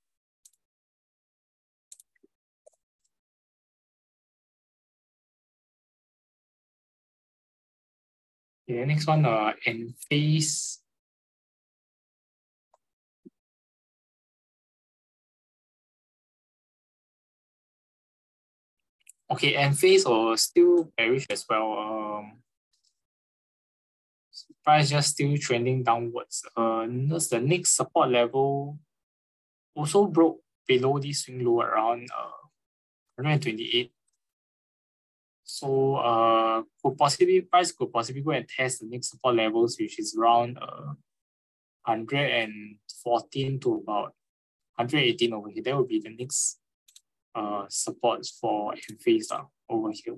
Okay, the next one, Enphase. Okay, Enphase or still bearish as well. Price just still trending downwards. That's the next support level also broke below this swing low around 128. So price could possibly go and test the next support levels, which is around 114 to about 118 over here. That would be the next supports for Enphase over here.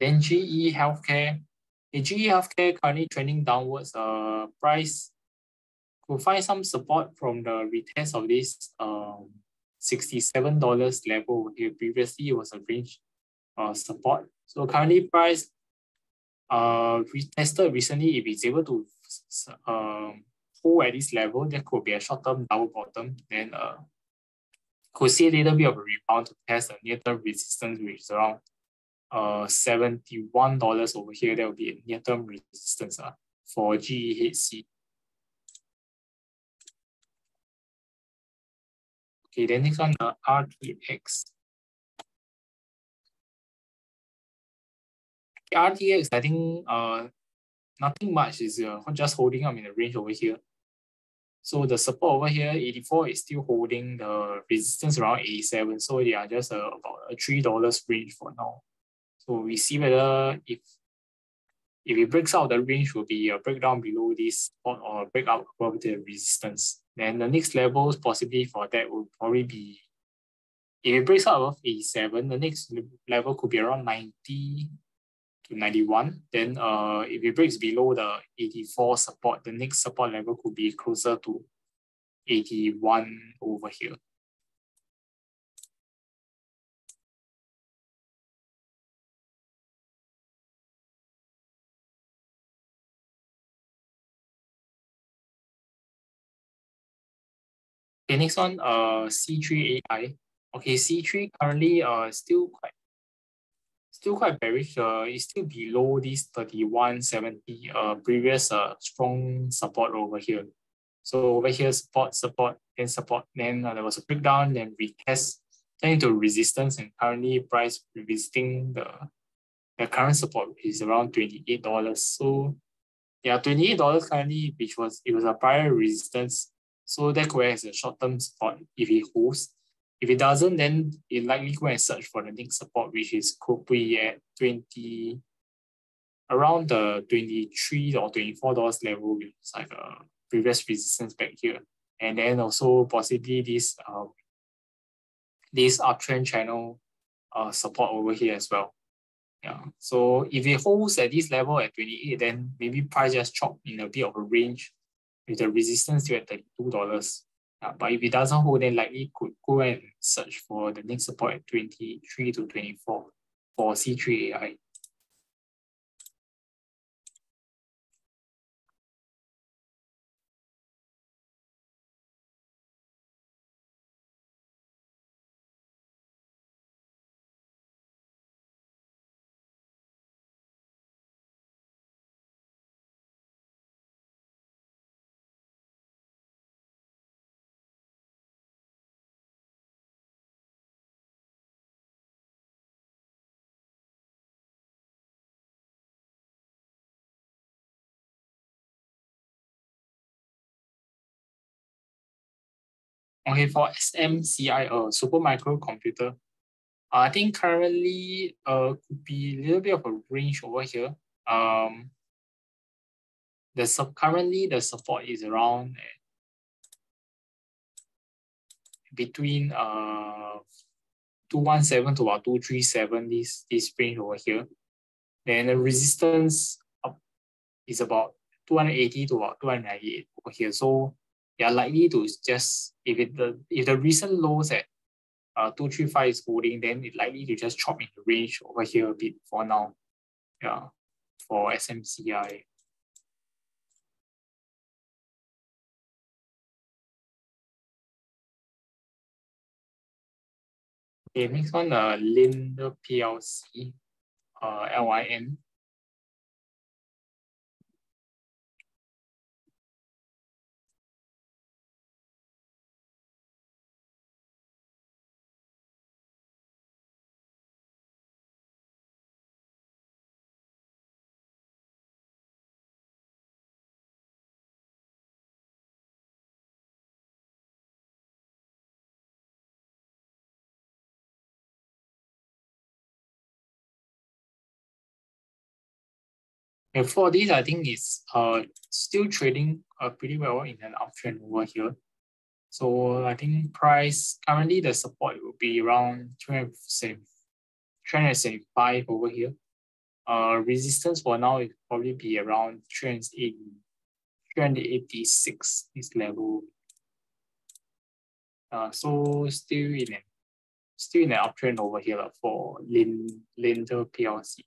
Then GE Healthcare. The GE Healthcare currently trending downwards. Price could find some support from the retest of this $67 level here. Previously, it was a range support. So currently, price retested recently. If it's able to hold at this level, there could be a short-term double bottom. Then could see a little bit of a rebound to test the near-term resistance, which is around $71 over here. There will be a near-term resistance for GEHC. Okay, then next one, RTX. RTX, I think nothing much, is just holding up in the range over here. So the support over here, 84, is still holding. The resistance around 87. So they are just about a $3 range for now. So we see whether if it breaks out, the range will be a breakdown below this support or break out above the resistance. Then the next levels possibly for that will probably be, if it breaks out above 87, the next level could be around 90. 91. Then if it breaks below the 84 support, the next support level could be closer to 81 over here. Okay, next one, C3 AI. Okay, C3 currently still quite bearish. It's still below this 3170 previous strong support over here. So over here, support, then there was a breakdown, then retest, then into resistance, and currently price revisiting the current support is around $28. So yeah, $28 currently, which was, it was a prior resistance. So that could as a short-term support if it holds. If it doesn't, then it likely go and search for the next support, which is could be at around the $23 or $24 level, which is like a previous resistance back here. And then also possibly this this uptrend channel support over here as well. Yeah. So if it holds at this level at 28, then maybe price just chop in a bit of a range with the resistance still at $32. But if it doesn't hold, then likely could go and search for the next support at 23 to 24 for C3 AI. Okay, for SMCI, Supermicro Computer, I think currently could be a little bit of a range over here. Currently the support is around between 217 to about 237, this range over here. Then the resistance up is about 280 to about 298 over here. So they are likely to just, if the recent lows at 235 is holding, then it's likely to just chop in the range over here a bit for now. Yeah, for SMCI. Okay, next one, Linder PLC, LIN. And for this, I think it's still trading pretty well in an uptrend over here. So I think price, currently the support will be around 375 over here. Resistance for now will probably be around 386, this level. So still in an uptrend over here for Linder PLC.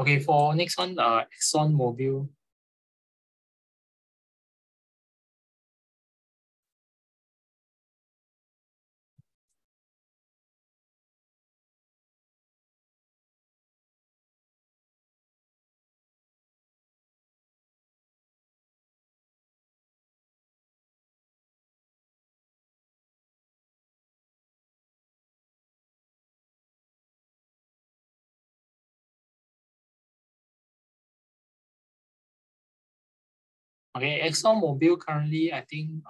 Okay, for next one, ExxonMobil. Okay, ExxonMobil currently, I think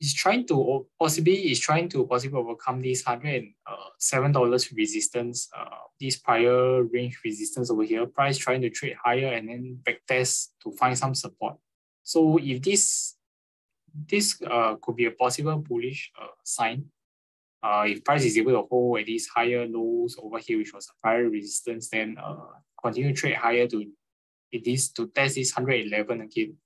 is trying to possibly overcome this $107 resistance, this prior range resistance over here. Price trying to trade higher and then backtest to find some support. So if this could be a possible bullish sign. If price is able to hold at these higher lows over here, which was a prior resistance, then continue to trade higher to test this 111 again,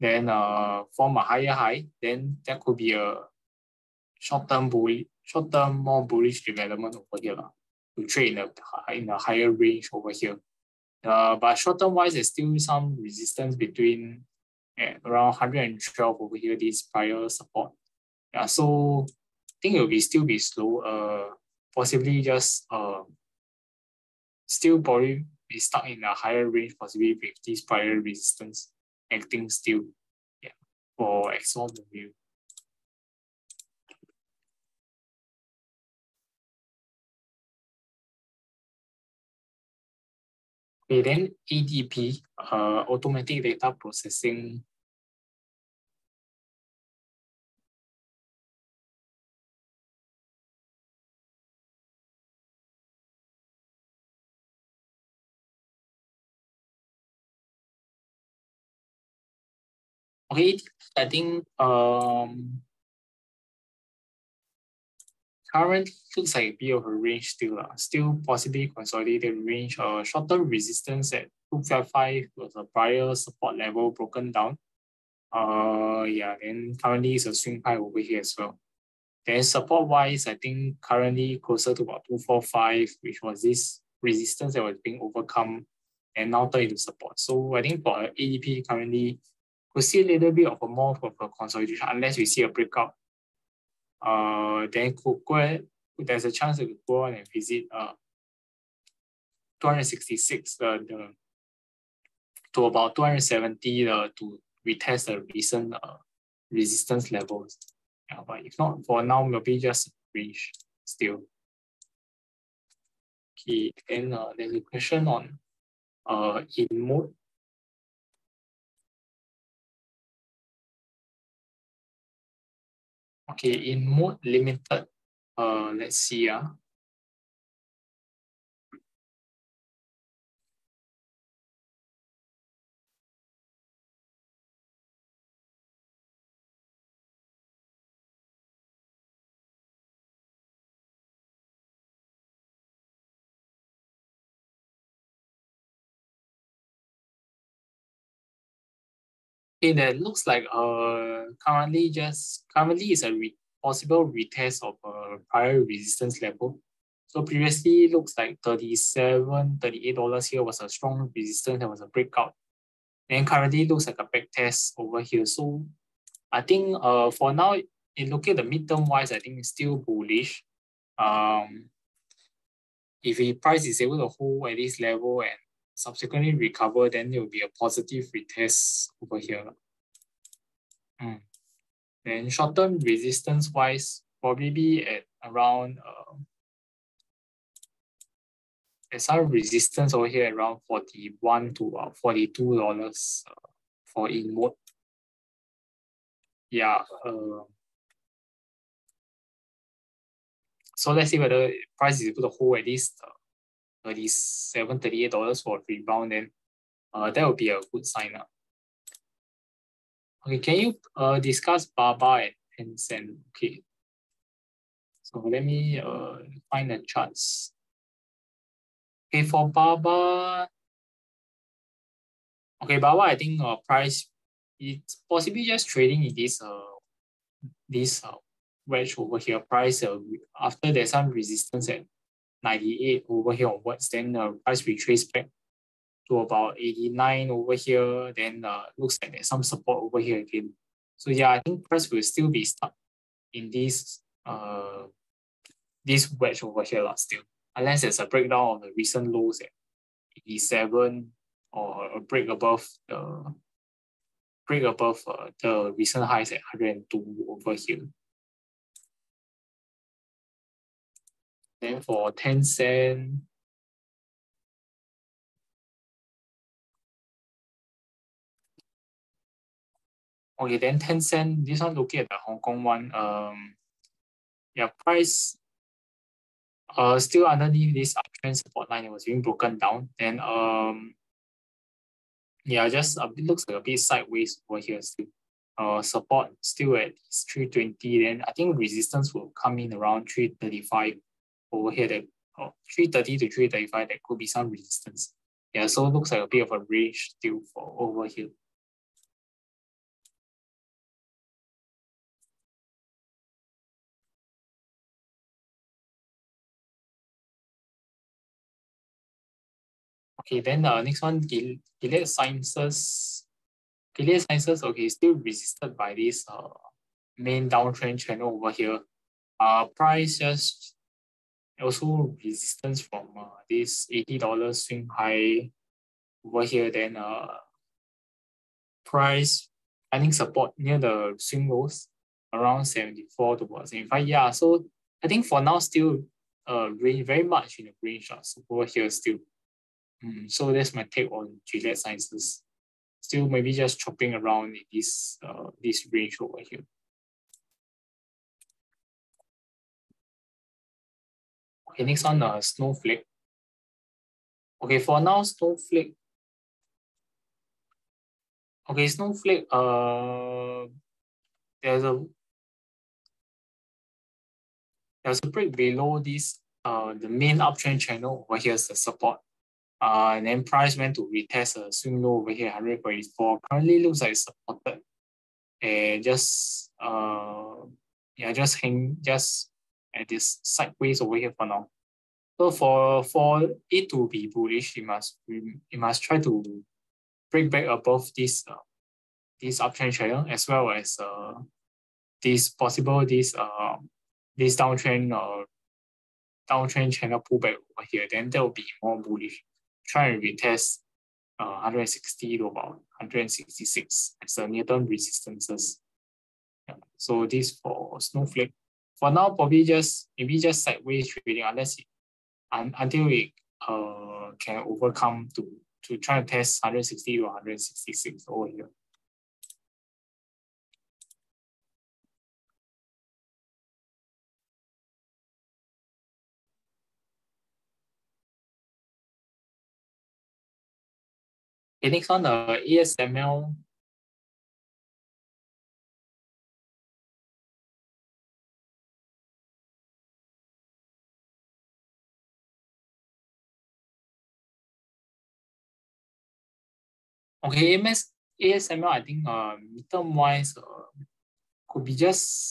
then form a higher high, then that could be a short-term, more bullish development over here to trade in a higher range over here. But short-term wise, there's still some resistance between around 112 over here, this prior support. Yeah, so I think it will still be slow. Possibly just still probably be stuck in a higher range, possibly with this prior resistance acting still. Yeah, for Exxon review. Okay, then ADP, automatic data processing. Okay, I think current looks like a bit of a range still, possibly consolidated range, short-term resistance at 255 was a prior support level broken down. Yeah, and currently it's a swing high over here as well. Then support-wise, I think currently closer to about 245, which was this resistance that was being overcome and now turned into support. So I think for ADP currently, we'll see a little bit of a more of a consolidation unless we see a breakout. Then there's a chance it could go on and visit 266 to about 270 to retest the recent resistance levels. Yeah, but if not, for now, maybe just range still. Okay, then there's a question on in mode. Okay, in mode limited, let's see. Okay, that looks like currently is a possible retest of a prior resistance level. So previously looks like $38 here was a strong resistance, there was a breakout. And currently looks like a back test over here. So I think for now, in looking at the midterm wise, I think it's still bullish. If the price is able to hold at this level and subsequently recover, then there will be a positive retest over here. Then short-term resistance wise, probably be at around, there's some resistance over here around $41 to $42 for in mode. Yeah. So let's see whether price is able to hold at least $38 for a rebound, then that would be a good sign up. Okay, can you discuss BABA and Sen? Okay. So let me find the charts. Okay, for BABA. Okay, BABA, I think price, it's possibly just trading in this wedge over here. Price after there's some resistance at 98 over here onwards, then the price retrace back to about 89 over here, then looks like there's some support over here again. So yeah, I think price will still be stuck in this wedge over here still, unless there's a breakdown of the recent lows at 87 or a break above the recent highs at 102 over here. Then for Tencent, okay, then Tencent, this one looking at the Hong Kong one, yeah, price still underneath this uptrend support line, it was being broken down. Then yeah, just a bit, looks like a bit sideways over here still. Support still at 320, then I think resistance will come in around 335. Over here, that 330 to 335, that could be some resistance. Yeah, so it looks like a bit of a range still for over here. Okay, then next one, Gilead Sciences. Gilead Sciences, okay, still resisted by this main downtrend channel over here. Price just also resistance from this $80 swing high over here. Then price finding support near the swing lows around 74 towards 75. Yeah, so I think for now still very much in the green shots over here still. So that's my take on Gilead Sciences. Still maybe just chopping around in this range over here. Okay, next one, Snowflake. Okay, for now, Snowflake. Okay, Snowflake, there's a break below this, the main uptrend channel over here is the support. And then price went to retest a swing low over here, 144. Currently looks like it's supported. And just just at this sideways over here for now. So for it to be bullish, it must try to break back above this this uptrend channel, as well as this downtrend downtrend channel pullback over here. Then that will be more bullish. Try and retest 160 to about 166 as the near-term resistances. Yeah. So this for Snowflake. For now, probably maybe just sideways trading unless until it can overcome to try and test 160 to 166 over here. Okay, next one, ASML. Okay, ASML, I think midterm wise could be just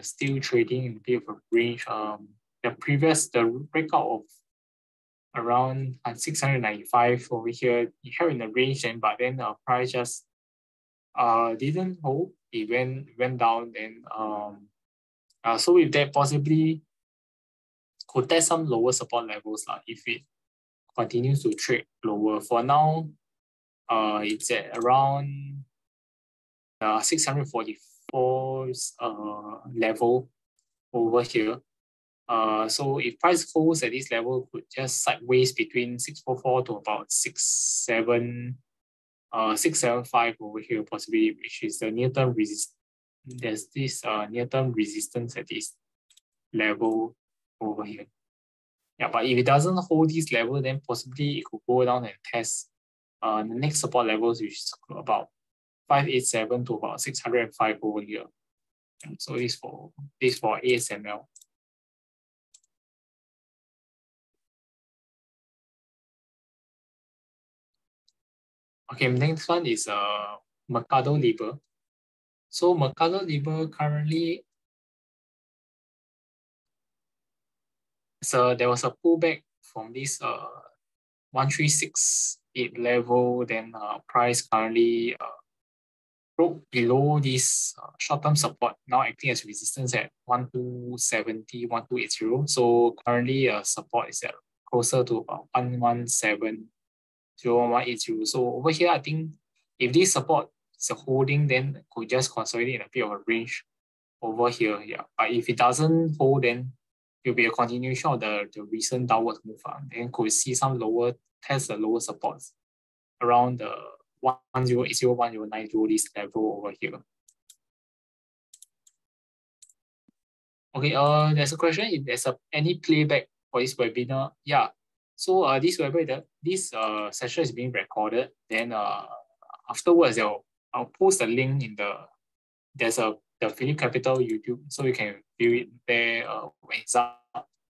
still trading in a bit of a range. The breakout of around 695 over here, it held in the range, and but then the price just didn't hold. It went down, and so with that possibly could test some lower support levels if it continues to trade lower. For now, it's at around 644 level over here. So if price holds at this level, could just sideways between 644 to about 675 over here, possibly, which is the near-term resistance. There's this near-term resistance at this level over here. Yeah, but if it doesn't hold this level, then possibly it could go down and test the next support levels, which is about 587 to about 605 over here. And so this for ASML. Okay, next one is Mercado Libre. So Mercado Libre currently, so there was a pullback from this 1368 level. Then price currently broke below this short-term support, now acting as resistance at 1270, 1280. So currently support is at closer to about 1170. 0180. So over here, I think if this support is a holding, then could just consolidate in a bit of a range over here. Yeah, but if it doesn't hold, then it'll be a continuation of the recent downward move on, and could see some lower test the lower supports around the 1080, 1090 this level over here. Okay, there's a question if there's any playback for this webinar. Yeah. So this session is being recorded. Then afterwards, I'll post a link in the Philip Capital YouTube, so you can view it there when it's up.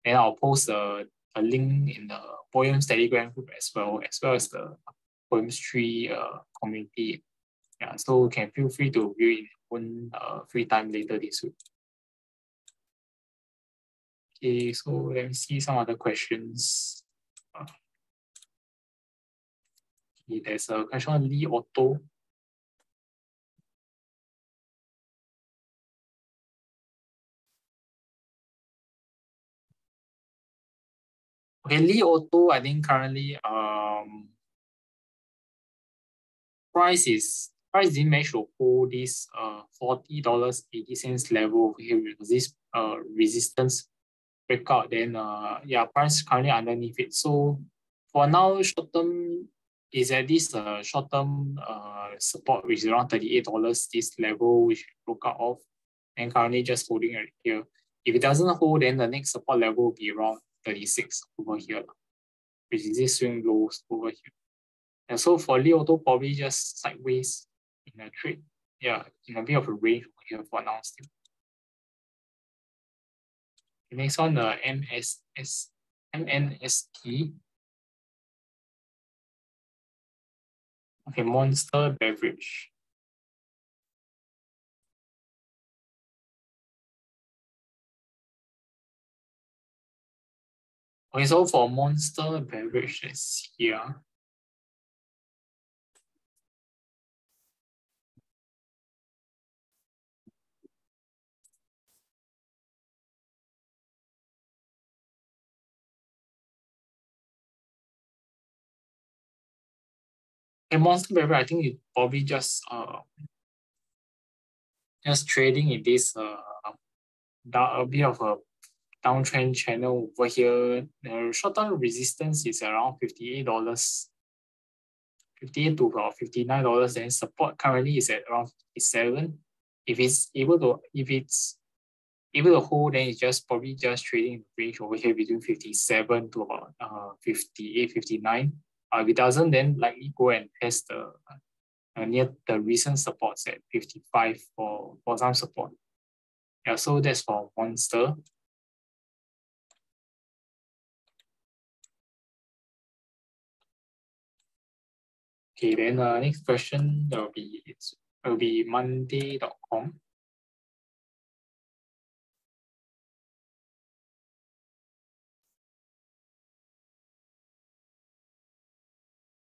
And I'll post a link in the Poems Telegram group as well as the Poems 3 community. Yeah, so you can feel free to view it in your own free time later this week. Okay, so let me see some other questions. company. There's a question on Li Auto. Okay, Li Auto, I think currently price didn't manage to hold this $40.80 level over here with this resistance breakout. Then yeah, price currently underneath it. So for now, short term is at this short term support, which is around $38. This level which broke out of, and currently just holding it here. If it doesn't hold, then the next support level will be around 36 over here, which is this swing lows over here. And so for Li Auto, probably just sideways in a trade, yeah, in a bit of a range over here for now still. The next one, the MNST. Okay, Monster Beverage. Okay, so for Monster Beverage, it's here. Okay, Monster Beverage, I think it probably just trading in this down, a bit of a downtrend channel over here. The short term resistance is around $58, $58 to about $59. Then support currently is at around $57. If it's able to hold, then it's just probably just trading in the range over here between $57 to about $58, $59. If it doesn't, then likely go and test the near the recent supports at 55 for some support. Yeah, so that's for Monster. Okay, then next question will be monday.com.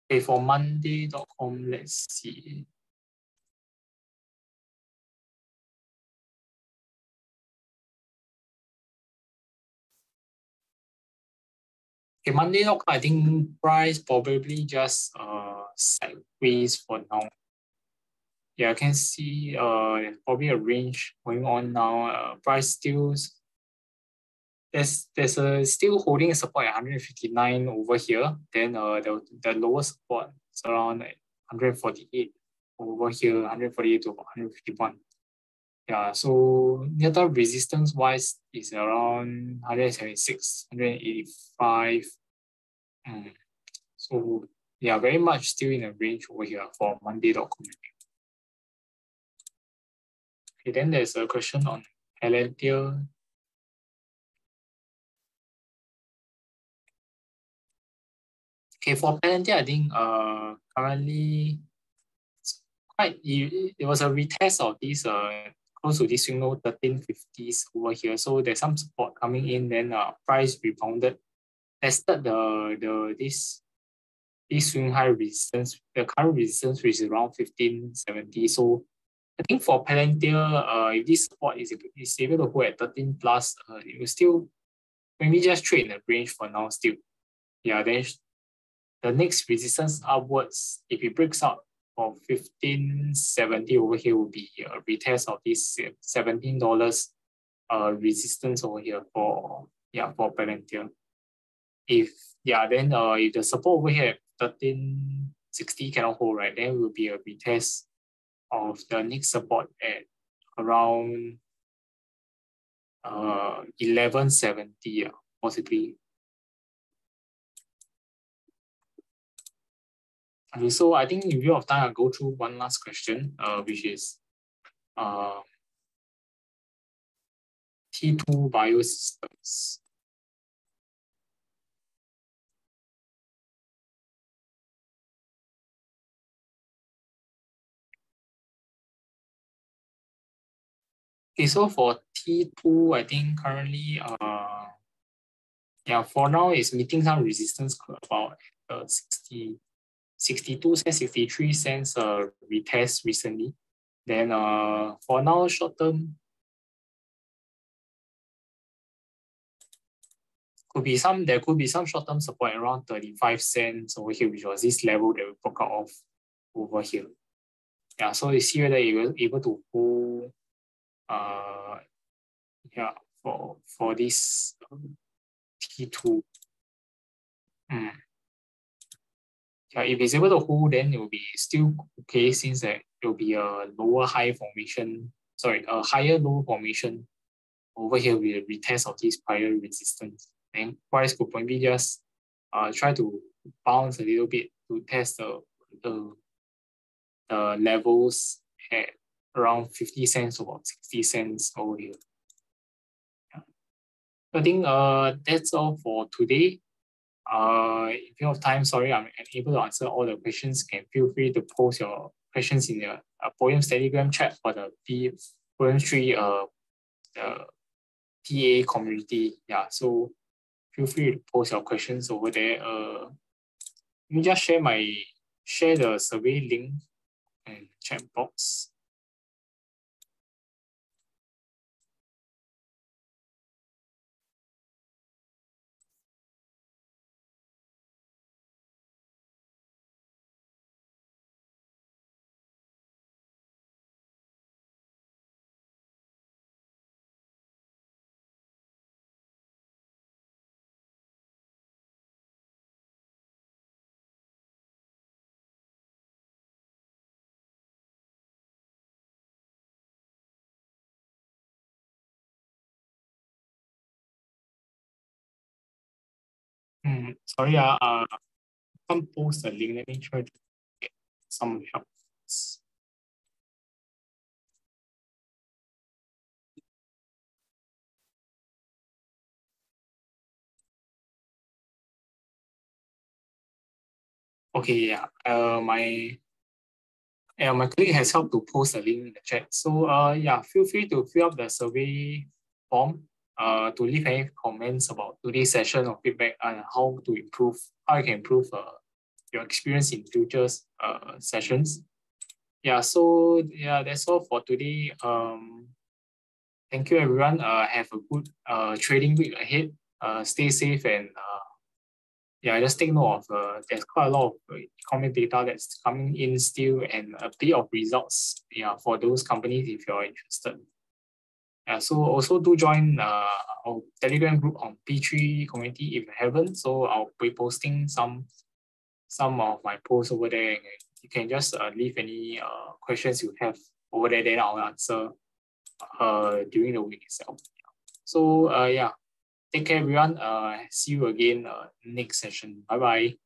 Okay, for monday.com, let's see. Okay, monday.com, I think price probably just sideways for now. Yeah, I can see there's probably a range going on now. Price still there's a still holding support at 159 over here. Then the lowest support is around 148 over here, 148 to 151. Yeah, so near term resistance wise is around 176, 185. So yeah, very much still in a range over here for monday.com. Okay, then there's a question on Palantir. Okay, for Palantir, I think currently it's quite, it was a retest of this close to this swing low 1350s over here. So there's some support coming in, then price rebounded, tested this swing high resistance, the current resistance, which is around 1570. So I think for Palantir, if this support is able to go at 13 plus, it will still maybe just trade in the range for now still. Yeah, then the next resistance upwards, if it breaks out of 1570 over here, will be a retest of this $17 resistance over here for, yeah, for Palantir. If, yeah, then if the support over here at 1360 cannot hold, right, then will be a retest of the next support at around 1170, yeah, possibly. Okay, so I think in view of time, I'll go through one last question, which is T2 Biosystems. Okay, so for T2, I think currently, yeah, for now, it's meeting some resistance about 60. 62 cents, 63 cents retest recently. Then for now, short term could be some, there could be some short term support around 35 cents over here, which was this level that we broke out of over here. Yeah, so you see whether you were able to hold yeah, for this T2. Yeah, if it's able to hold, then it will be still okay, since that it will be a lower high formation, sorry, a higher low formation over here with a retest of this prior resistance. And price could probably just try to bounce a little bit to test the levels at around 50 cents or about 60 cents over here. Yeah. So I think that's all for today. In view of time, sorry, I'm unable to answer all the questions. Can feel free to post your questions in the Poems Telegram chat for the Poems 3 TA community. Yeah, so feel free to post your questions over there. Let me just share the survey link and chat box. Sorry, can't post the link. Let me try to get some help. Okay, yeah. My colleague has helped to post the link in the chat. So yeah, feel free to fill up the survey form. To leave any comments about today's session or feedback on how to improve, how you can improve your experience in future sessions. Yeah, so yeah, that's all for today. Thank you everyone. Have a good trading week ahead. Stay safe and yeah, just take note of there's quite a lot of economic data that's coming in still, and a bit of results. Yeah, for those companies if you're interested. Yeah, so also do join our Telegram group on P3 community if you haven't. So I'll be posting some of my posts over there. And you can just leave any questions you have over there, then I'll answer during the week itself. So yeah, take care everyone. See you again next session. Bye bye.